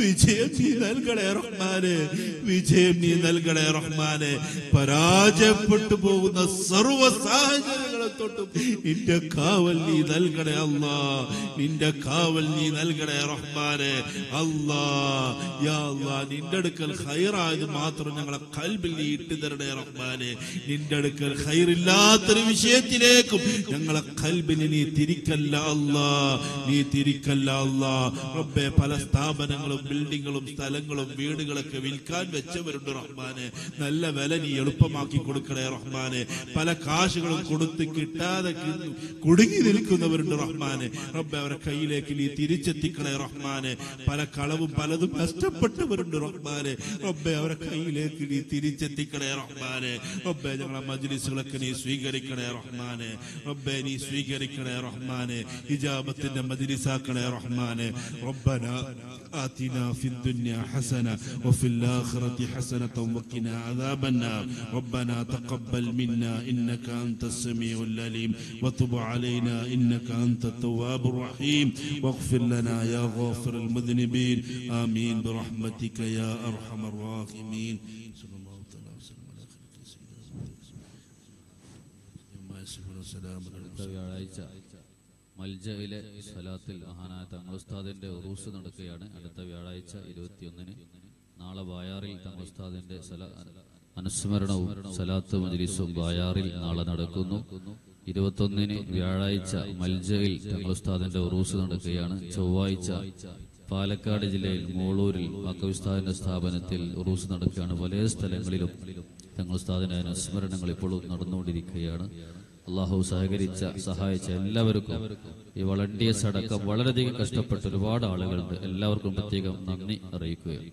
വിജയം നീ നൽകണേ റഹ്മാനെ വിജയം നീ നൽകണേ റഹ്മാനെ പരാജയപ്പെട്ടു പോകുന്ന സർവ സാഹചര്യങ്ങളെ തൊട്ടും നിന്റെ കാവൽ നീ നൽകണേ അല്ലാഹ് നിന്റെ കാവൽ നീ നൽകണേ റഹ്മാനെ അല്ലാഹ് യാ അല്ലാഹ് നിന്റെ അടുക്കൽ ഖൈറായത് മാത്രം ഞങ്ങളെ ഖൽബിൽ നീ ഇട്ടു തരണേ റഹ്മാനെ നിന്റെ അടുക്കൽ ഖൈറില്ലാത്തൊരു വിഷയത്തിലേക്കും ഞങ്ങളെ ഖൽബിനെ നീ തിരിക്കല്ല അല്ലാഹ് നീ തിരിക്കല്ല അല്ലാഹ് റബ്ബേ പല സ്ഥാപനങ്ങളും ബിൽഡിങ്ങുകളും സ്ഥലങ്ങളും വീടുകളൊക്കെ വിൽക്കാൻ വെച്ചവരുണ്ട് റഹ്മാനെ നല്ല വില നീ എളുപ്പമാക്കി കൊടുക്കണേ റഹ്മാനെ പല കാശുകളും കൊടുത്ത് കിട്ടാതെ കുടുങ്ങി നിൽക്കുന്നവരുണ്ട് റഹ്മാനെ റബ്ബേ അവരുടെ കയ്യിലേക്ക് നീ തിരിച്ചെത്തിക്കണേ റഹ്മാനെ പല കളവും പലതും നഷ്ടപ്പെട്ടവരുണ്ട് റഹ്മാനെ റബ്ബേ അവരുടെ കയ്യിലേക്ക് നീ തിരിച്ചെത്തിക്കണേ റഹ്മാനെ റബ്ബേ ഞങ്ങളെ മജ്ലിസുകളൊക്കെ നീ സ്വീകരിക്കണേ റഹ്മാനെ റബ്ബേ നീ സ്വീകരിക്കണേ റഹ്മാനെ ഇജാബത്തിന്റെ മജ്ലിസാക്കണേ റഹ്മാനെ ربنا آتنا في الدنيا حسنة وفي الآخرة حسنة وقنا عذاب النار ربنا تقبل منا إنك أنت السميع العليم وتب علينا إنك أنت التواب الرحيم واغفر لنا يا غافر المذنبين آمين برحمتك يا أرحم الراحمين صلى الله عليه وسلم على خير سيدنا محمد മൽജയിലെ സലാത്തിൽ അഹാനായ തങ്ങൾ ഉസ്താദിന്റെ ഉറൂസ് നടക്കുകയാണ് അടുത്ത വ്യാഴാഴ്ച 21-ന് നാളെ ബായാറിൽ തങ്ങൾ ഉസ്താദിന്റെ അനുസ്മരണവും സലാത്ത് മജ്ലിസും ബായാറിൽ നാളെ നടക്കുന്നു 21-ന് വ്യാഴാഴ്ച മൽജയിൽ തങ്ങൾ ഉസ്താദിന്റെ ഉറൂസ് നടക്കുകയാണ് ചൊവ്വാഴ്ച പാലക്കാട് ജില്ലയിൽ മോളൂരിൽ ഉസ്താദിന്റെ സ്ഥാപനത്തിൽ ഉറൂസ് നടക്കുകയാണ് പല സ്ഥലങ്ങളിലും തങ്ങൾ ഉസ്താദിന്റെ അനുസ്മരണങ്ങൾ ഇപ്പോഴും നടന്നുകൊണ്ടിരിക്കുകയാണ് അള്ളാഹു സഹായിച്ച എല്ലാവർക്കും ഈ വളണ്ടിയേഴ്സ് അടക്കം വളരെയധികം കഷ്ടപ്പെട്ട ഒരുപാട് ആളുകളുണ്ട് എല്ലാവർക്കും പ്രത്യേകം നന്ദി അറിയിക്കുകയാണ്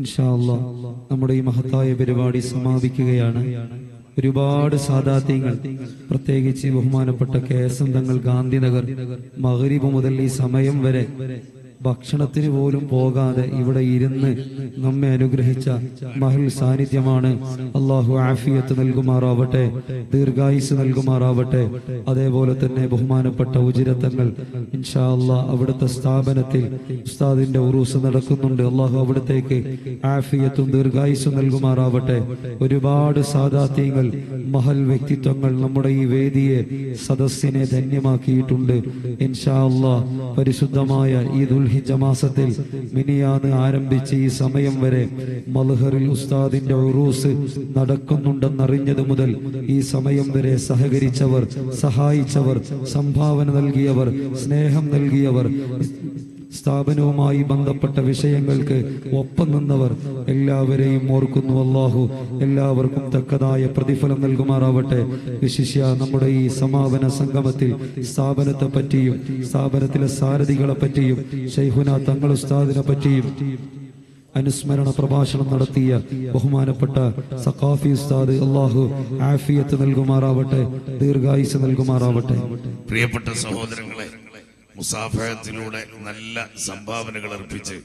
ഇൻഷാ അല്ലാഹ് നമ്മുടെ ഈ മഹത്തായ പരിപാടി സമാപിക്കുകയാണ് ഒരുപാട് സാദാത്യങ്ങൾ പ്രത്യേകിച്ച് ബഹുമാനപ്പെട്ട കേസ് തങ്ങൾ ഗാന്ധിനഗർ മഗ്‌രിബ് മുതൽ ഈ സമയം വരെ ഭക്ഷണത്തിന് പോലും പോകാതെ ഇവിടെ ഇരുന്ന് നമ്മെ അനുഗ്രഹിച്ച മഹൽ സാന്നിധ്യമാണ് അല്ലാഹു ആഫിയത്ത് നൽകുമാറാവട്ടെ ദീർഘായുസ് നൽകുമാറാവട്ടെ അതേപോലെ തന്നെ ബഹുമാനപ്പെട്ട ഉജിരത്തങ്ങൾ ഇൻഷാ അല്ലാഹ് അവിടുത്തെ സ്ഥാപനത്തിൽ ഉസ്താദിന്റെ ഉറൂസ് നടക്കുന്നുണ്ട് അല്ലാഹു അവിടത്തേക്ക് ആഫിയത്തും ദീർഘായുസും നൽകുമാറാവട്ടെ ഒരുപാട് സാദാത്യങ്ങൾ മഹൽ വ്യക്തിത്വങ്ങൾ നമ്മുടെ ഈ വേദിയെ സദസ്സിനെ ധന്യമാക്കിയിട്ടുണ്ട് ഇൻഷാ അല്ലാഹ് പരിശുദ്ധമായ ഈ മാസത്തിൽ മിനിയാന്ന് ആരംഭിച്ച് ഈ സമയം വരെ മൽഹറിൽ ഉസ്താദിന്റെ ഉറൂസ് നടക്കുന്നുണ്ടെന്നറിഞ്ഞത് മുതൽ ഈ സമയം വരെ സഹകരിച്ചവർ സഹായിച്ചവർ സംഭാവന നൽകിയവർ സ്നേഹം നൽകിയവർ സ്ഥാപനവുമായി ബന്ധപ്പെട്ട വിഷയങ്ങൾക്ക് ഒപ്പം നിന്നവർ എല്ലാവരെയും ഓർക്കുന്നു അല്ലാഹു എല്ലാവർക്കും തക്കതായ പ്രതിഫലം നൽകുമാറാവട്ടെ വിശിഷ്യ നമ്മുടെ ഈ സമാപന സംഗമത്തിൽ സ്ഥാപനത്തെ പറ്റിയും സ്ഥാപനത്തിലെ സാരഥികളെ പറ്റിയും ശൈഖുന തങ്ങൾ ഉസ്താദിനെ പറ്റിയും അനുസ്മരണ പ്രഭാഷണം നടത്തിയ ബഹുമാനപ്പെട്ട സഖാഫി ഉസ്താദ് അല്ലാഹു ആഫിയത്ത് നൽകുമാറാവട്ടെ ദീർഘായുസ് നൽകുമാറാവട്ടെ പ്രിയപ്പെട്ട സഹോദരങ്ങളെ മുസാഫഹത്തിലൂടെ നല്ല സംഭാവനകൾ അർപ്പിച്ച്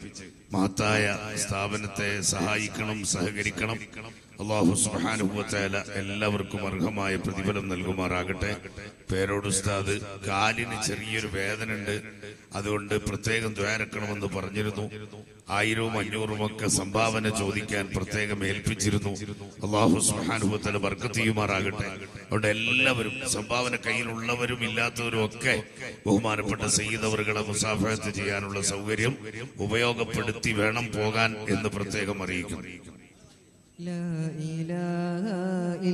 മഹത്തായ സ്ഥാപനത്തെ സഹായിക്കണം സഹകരിക്കണം അല്ലാഹു സുബ്ഹാനഹു വ തആല എല്ലാവർക്കും അർഹമായ പ്രതിഫലം നൽകുമാറാകട്ടെ പേരോട് ഉസ്താദ് കാലിന് ചെറിയൊരു വേദന ഉണ്ട് അതുകൊണ്ട് പ്രത്യേകം ദ്വാരക്കണമെന്ന് പറഞ്ഞിരുന്നു 1500 സംഭാവന ചോദിക്കാൻ പ്രത്യേകം ഏൽപ്പിച്ചിരുന്നു അല്ലാഹു സുബ്ഹാനഹു വ തആല ബർക്കത്ത് ചെയ്യുമാറാകട്ടെ അതുകൊണ്ട് എല്ലാവരും സംഭാവന കയ്യിലുള്ളവരും ഇല്ലാത്തവരും ഒക്കെ ബഹുമാനപ്പെട്ട സയ്യിദ് അവറുകളെ മുസാഫഹത്ത് ചെയ്യാനുള്ള സൗകര്യം ഉപയോഗപ്പെടുത്തി വേണം പോകാൻ എന്ന് പ്രത്യേകം അറിയിക്കുന്നു لا إله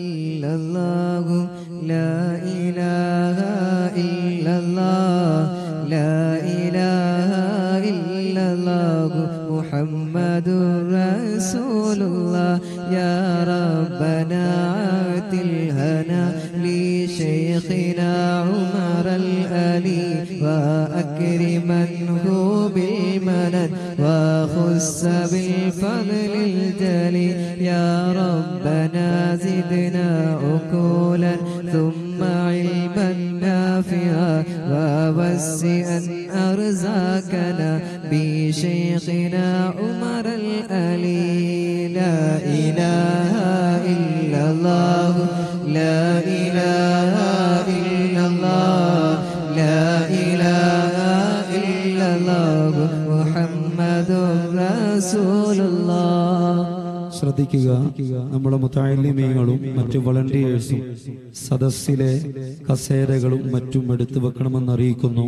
إلا الله لا إله إلا الله لا إله إلا الله محمد رسول الله يا ربنا آت الهنا لشيخنا عمر الألي وأكرمنه بالمنن وخص بالفضل الجليل يا ربنا زدنا أكولا ثم علما نافعا ووسعا أرزاقنا بشيخنا عمر الألي. لا إله إلا الله، لا إله إلا الله، لا إله إلا الله، محمد رسول الله. ശ്രദ്ധിക്കുക, നമ്മുടെ മുത്താലിമീങ്ങളും മറ്റു വളണ്ടിയേഴ്സും സദസ്സിലെ കസേരകളും മറ്റും എടുത്തു വെക്കണമെന്നറിയിക്കുന്നു.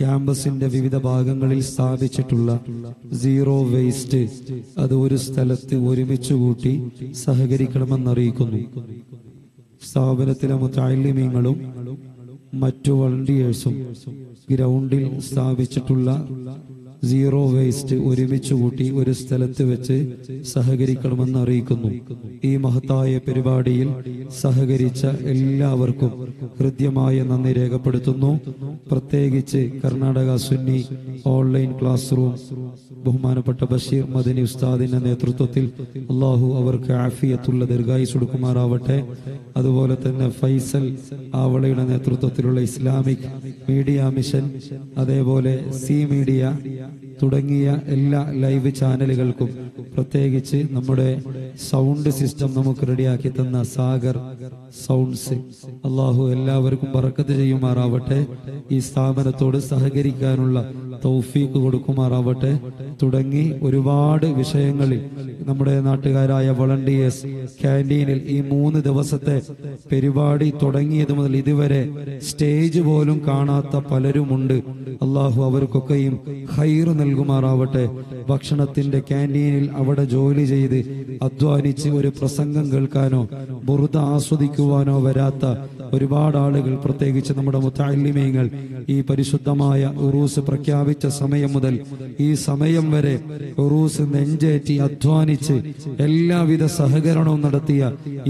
ക്യാമ്പസിന്റെ വിവിധ ഭാഗങ്ങളിൽ സ്ഥാപിച്ചിട്ടുള്ള സീറോ വേസ്റ്റ് അത് ഒരു സ്ഥലത്ത് ഒരുമിച്ച് കൂട്ടി സഹകരിക്കണമെന്നറിയിക്കുന്നു. സ്ഥാപനത്തിലെ മുത്താലിമീങ്ങളും മറ്റു വളണ്ടിയേഴ്സും ഗ്രൗണ്ടിൽ സ്ഥാപിച്ചിട്ടുള്ള സീറോ വേസ്റ്റ് ഒരുമിച്ച് കൂട്ടി ഒരു സ്ഥലത്ത് വെച്ച് സഹകരിക്കണമെന്ന് അറിയിക്കുന്നു. ഈ മഹത്തായ പരിപാടിയിൽ സഹകരിച്ച എല്ലാവർക്കും ഹൃദ്യമായ നന്ദി രേഖപ്പെടുത്തുന്നു. പ്രത്യേകിച്ച് Karnataka Sunni online class room ബഹുമാനപ്പെട്ട ബഷീർ മദനി ഉസ്താദിന്റെ നേതൃത്വത്തിൽ അള്ളാഹു അവർക്ക് ആഫിയത്തുള്ള ദീർഘായുസ് കൊടുക്കുമാറാവട്ടെ. അതുപോലെ തന്നെ ഫൈസൽ ആവളയുടെ നേതൃത്വത്തിലുള്ള ഇസ്ലാമിക് മീഡിയ മിഷൻ, അതേപോലെ സി മീഡിയ തുടങ്ങിയ എല്ലാ ലൈവ് ചാനലുകൾക്കും, പ്രത്യേകിച്ച് നമ്മുടെ സൗണ്ട് സിസ്റ്റം നമുക്ക് റെഡിയാക്കി തന്ന സാഗർ സൗണ്ട്സ് അള്ളാഹു എല്ലാവർക്കും ബറക്കത്ത് ചെയ്യുമാറാവട്ടെ. ഈ സ്ഥാപനത്തോട് സഹകരിക്കാനുള്ള തൗഫീഖ് കൊടുക്കുമാറാവട്ടെ. തുടങ്ങി ഒരുപാട് വിഷയങ്ങളിൽ നമ്മുടെ നാട്ടുകാരായ വളണ്ടിയേഴ്സ് കാന്റീനിൽ ഈ 3 ദിവസത്തെ പരിപാടി തുടങ്ങിയത് മുതൽ ഇതുവരെ സ്റ്റേജ് പോലും കാണാത്ത പലരുമുണ്ട്. അള്ളാഹു അവർക്കൊക്കെയും ഖൈർ നൽകുമാറാവട്ടെ. ഭക്ഷണത്തിന്റെ കാന്റീനിൽ അവിടെ ജോലി ചെയ്ത് അധ്വാനിച്ച് ഒരു പ്രസംഗം കേൾക്കാനോ ബുർദ ആസ്വദിക്കുവാനോ വരാത്ത ഒരുപാട് ആളുകൾ, പ്രത്യേകിച്ച് നമ്മുടെ മുത്തഅല്ലിമീങ്ങൾ ഈ പരിശുദ്ധമായ ഉറൂസ് പ്രഖ്യാപിച്ച സമയം മുതൽ ഈ സമയം വരെ ഉറൂസ് നെഞ്ചേറ്റി അധ്വാനിച്ച് എല്ലാവിധ സഹകരണവും നടത്തിയ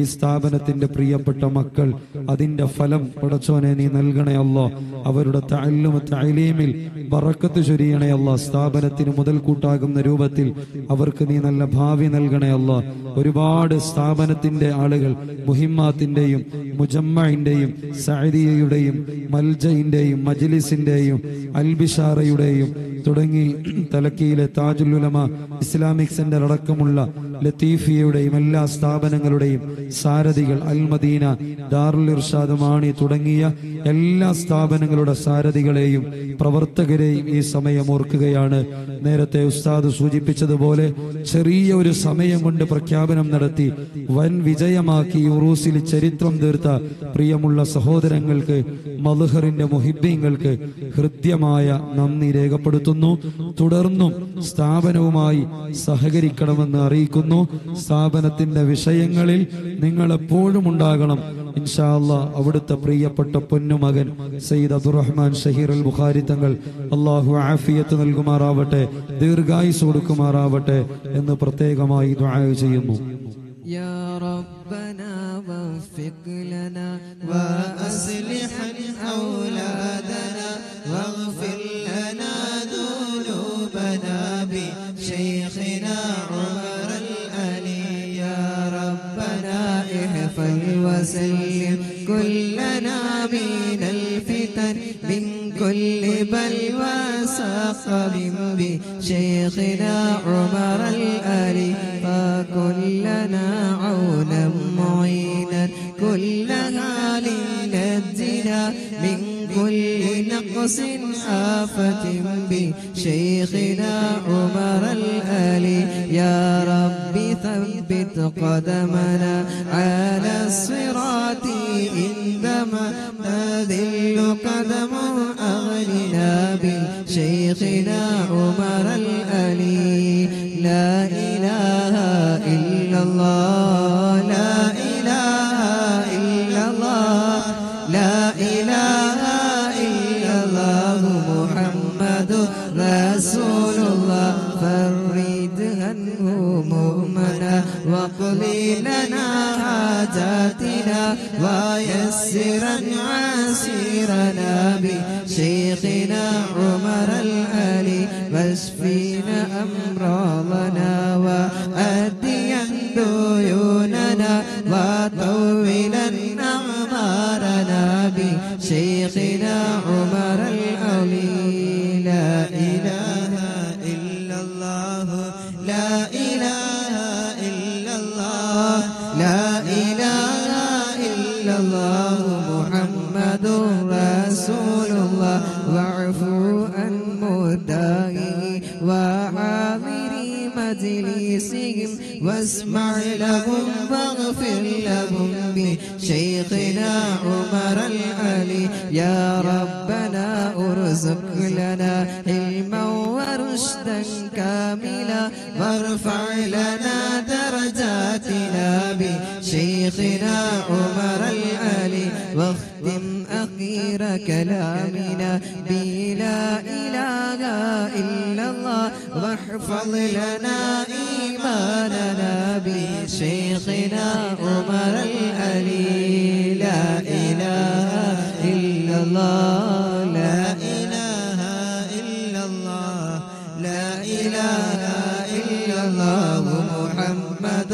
ഈ സ്ഥാപനത്തിന്റെ പ്രിയപ്പെട്ട മക്കൾ, അതിന്റെ ഫലം പടച്ചോനെ നീ നൽകണേ അല്ലാഹ്. അവരുടെ തഅല്ലുമ തഅലീമിൽ ബറക്കത്ത് ചൊരിയണേ അല്ലാഹ്. സ്ഥാപനത്തിന് മുതൽക്കൂട്ടാകുന്ന രൂപത്തിൽ അവർക്ക് നീ നല്ല ഭാവി നൽകണേ അല്ലാഹ്. ഒരുപാട് സ്ഥാപനത്തിന്റെ ആളുകൾ മുഹിമ്മാത്തിന്റെയും മുജമ്മഇന്റെയും സഅദിയയുടെയും മൽജഇന്റെയും മജ്ലിസിന്റെയും അൽബിഷാറയുടെയും തുടങ്ങി തലക്കിയിലെ താജുൽ ഉലമ ഇസ്ലാമിക് സെന്റർ അടക്കമുള്ള ലത്തീഫിയയുടെയും എല്ലാ സ്ഥാപനങ്ങളുടെയും സാരഥികൾ, അൽമദീന, ദാറുൽ ഇർഷാദ്, മാണി തുടങ്ങിയ എല്ലാ സ്ഥാപനങ്ങളുടെ സാരഥികളെയും പ്രവർത്തകരെയും ഈ സമയം ഓർക്കുകയാണ്. നേരത്തെ ഉസ്താദ് സൂചിപ്പിച്ചതുപോലെ ചെറിയ ഒരു സമയം കൊണ്ട് പ്രഖ്യാപനം നടത്തി വൻ വിജയമാക്കി ഉറൂസിൽ ചരിത്രം തീർത്ത പ്രിയമുള്ള സഹോദരങ്ങൾക്ക്, മദ്ഹറിന്റെ മുഹിബ്ബീങ്ങൾക്ക് ഹൃദ്യമായ നന്ദി രേഖപ്പെടുത്തുന്നു. തുടർന്നും സ്ഥാപനവുമായി സഹകരിക്കണമെന്ന് അറിയിക്കുന്നു. സ്ഥാപനത്തിന്റെ വിഷയങ്ങളിൽ നിങ്ങൾ എപ്പോഴും ഉണ്ടാകണം ഇൻഷാ അല്ലാഹ്. അവിടുത്തെ പ്രിയപ്പെട്ട പൊന്നുമകൻ സയ്യിദ് അബ്ദുറഹ്മാൻ ഷഹീർ അൽ ബുഖാരി തങ്ങൾ അല്ലാഹു ആഫിയത്ത് നൽകുമാറാവട്ടെ, ദീർഘായുസ് കൊടുക്കുമാറാവട്ടെ എന്ന് പ്രത്യേകമായി ദുആ ചെയ്യുന്നു. يا ربنا وفق لنا وأصلح أولادنا واغفر لنا ذنوبنا بشيخنا عمر الألي. يا ربنا احفظ وسلم كلنا من الفتن من كل بلوى سقم بشيخنا عمر الألي. كلنا عونا معينا كلنا لنجنا من كل نقص آفة بشيخنا عمر الألي. يا رب ثبت قدمنا على الصراط عندما نذل قدم أغننا بشيخنا عمر الألي. لا إله إلا الله، لا إله إلا الله، لا إله إلا الله، محمد رسول الله. فرج عن همومنا واقض لنا حاجاتنا ويسرا عسيرنا بشيخنا عمر العلي واشفينا أمراضنا وأديا ديوننا وطولا أعمارنا بشيخنا عمر العلي. لا إله إلا الله، لا إله إلا الله، لا إله إلا الله، محمد رسول الله. واعفو عن مدعيه وحاضري مجلسهم واسمع لهم واغفر لهم بشيخنا عمر العلي. يا ربنا ارزق لنا علما ورشدا كاملا وارفع لنا درجاتنا بشيخنا عمر العلي. واختم أخير كلامنا بلا إله إلا الله واحفظ لنا إيماننا بشيخنا عمر العلي. لا إله إلا الله، لا إله إلا الله، لا إله إلا الله، محمد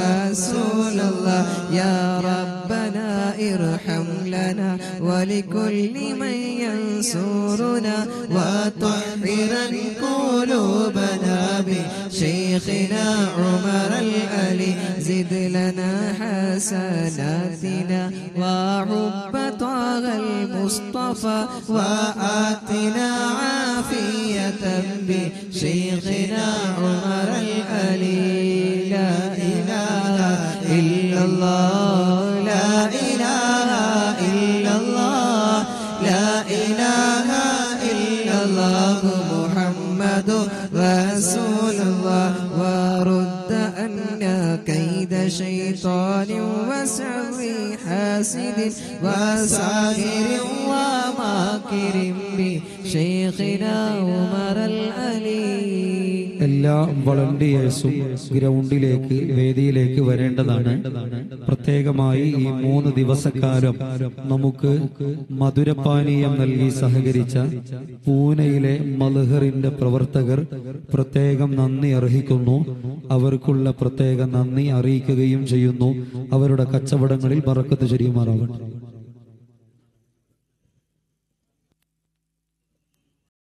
رسول الله. يا ربنا ارحم لنا ولكل من ينصرنا وطهرا قلوبنا بشيخنا عمر العلي. زد لنا حسناتنا وحب طه المصطفى وآتنا عافية بشيخنا عمر العلي. لا إله إلا الله، لا إله إلا الله، لا إله إلا الله، محمد رسول الله. ورد أن كيد شيطان وسر حاسد وساهر وماكر بشيخنا عمر العلي. എല്ലാ വളണ്ടിയേഴ്സും ഗ്രൗണ്ടിലേക്ക് വേദിയിലേക്ക് വരേണ്ടതാണ്. പ്രത്യേകമായി ഈ 3 ദിവസക്കാലം നമുക്ക് മധുരപാനീയം നൽകി സഹകരിച്ച പൂനെയിലെ മൽഹറിന്റെ പ്രവർത്തകർ പ്രത്യേകം നന്ദി അർഹിക്കുന്നു. അവർക്കുള്ള പ്രത്യേക നന്ദി അറിയിക്കുകയും ചെയ്യുന്നു. അവരുടെ കച്ചവടങ്ങളിൽ ബറക്കത്ത് ചൊരിയുമാറാവട്ടെ.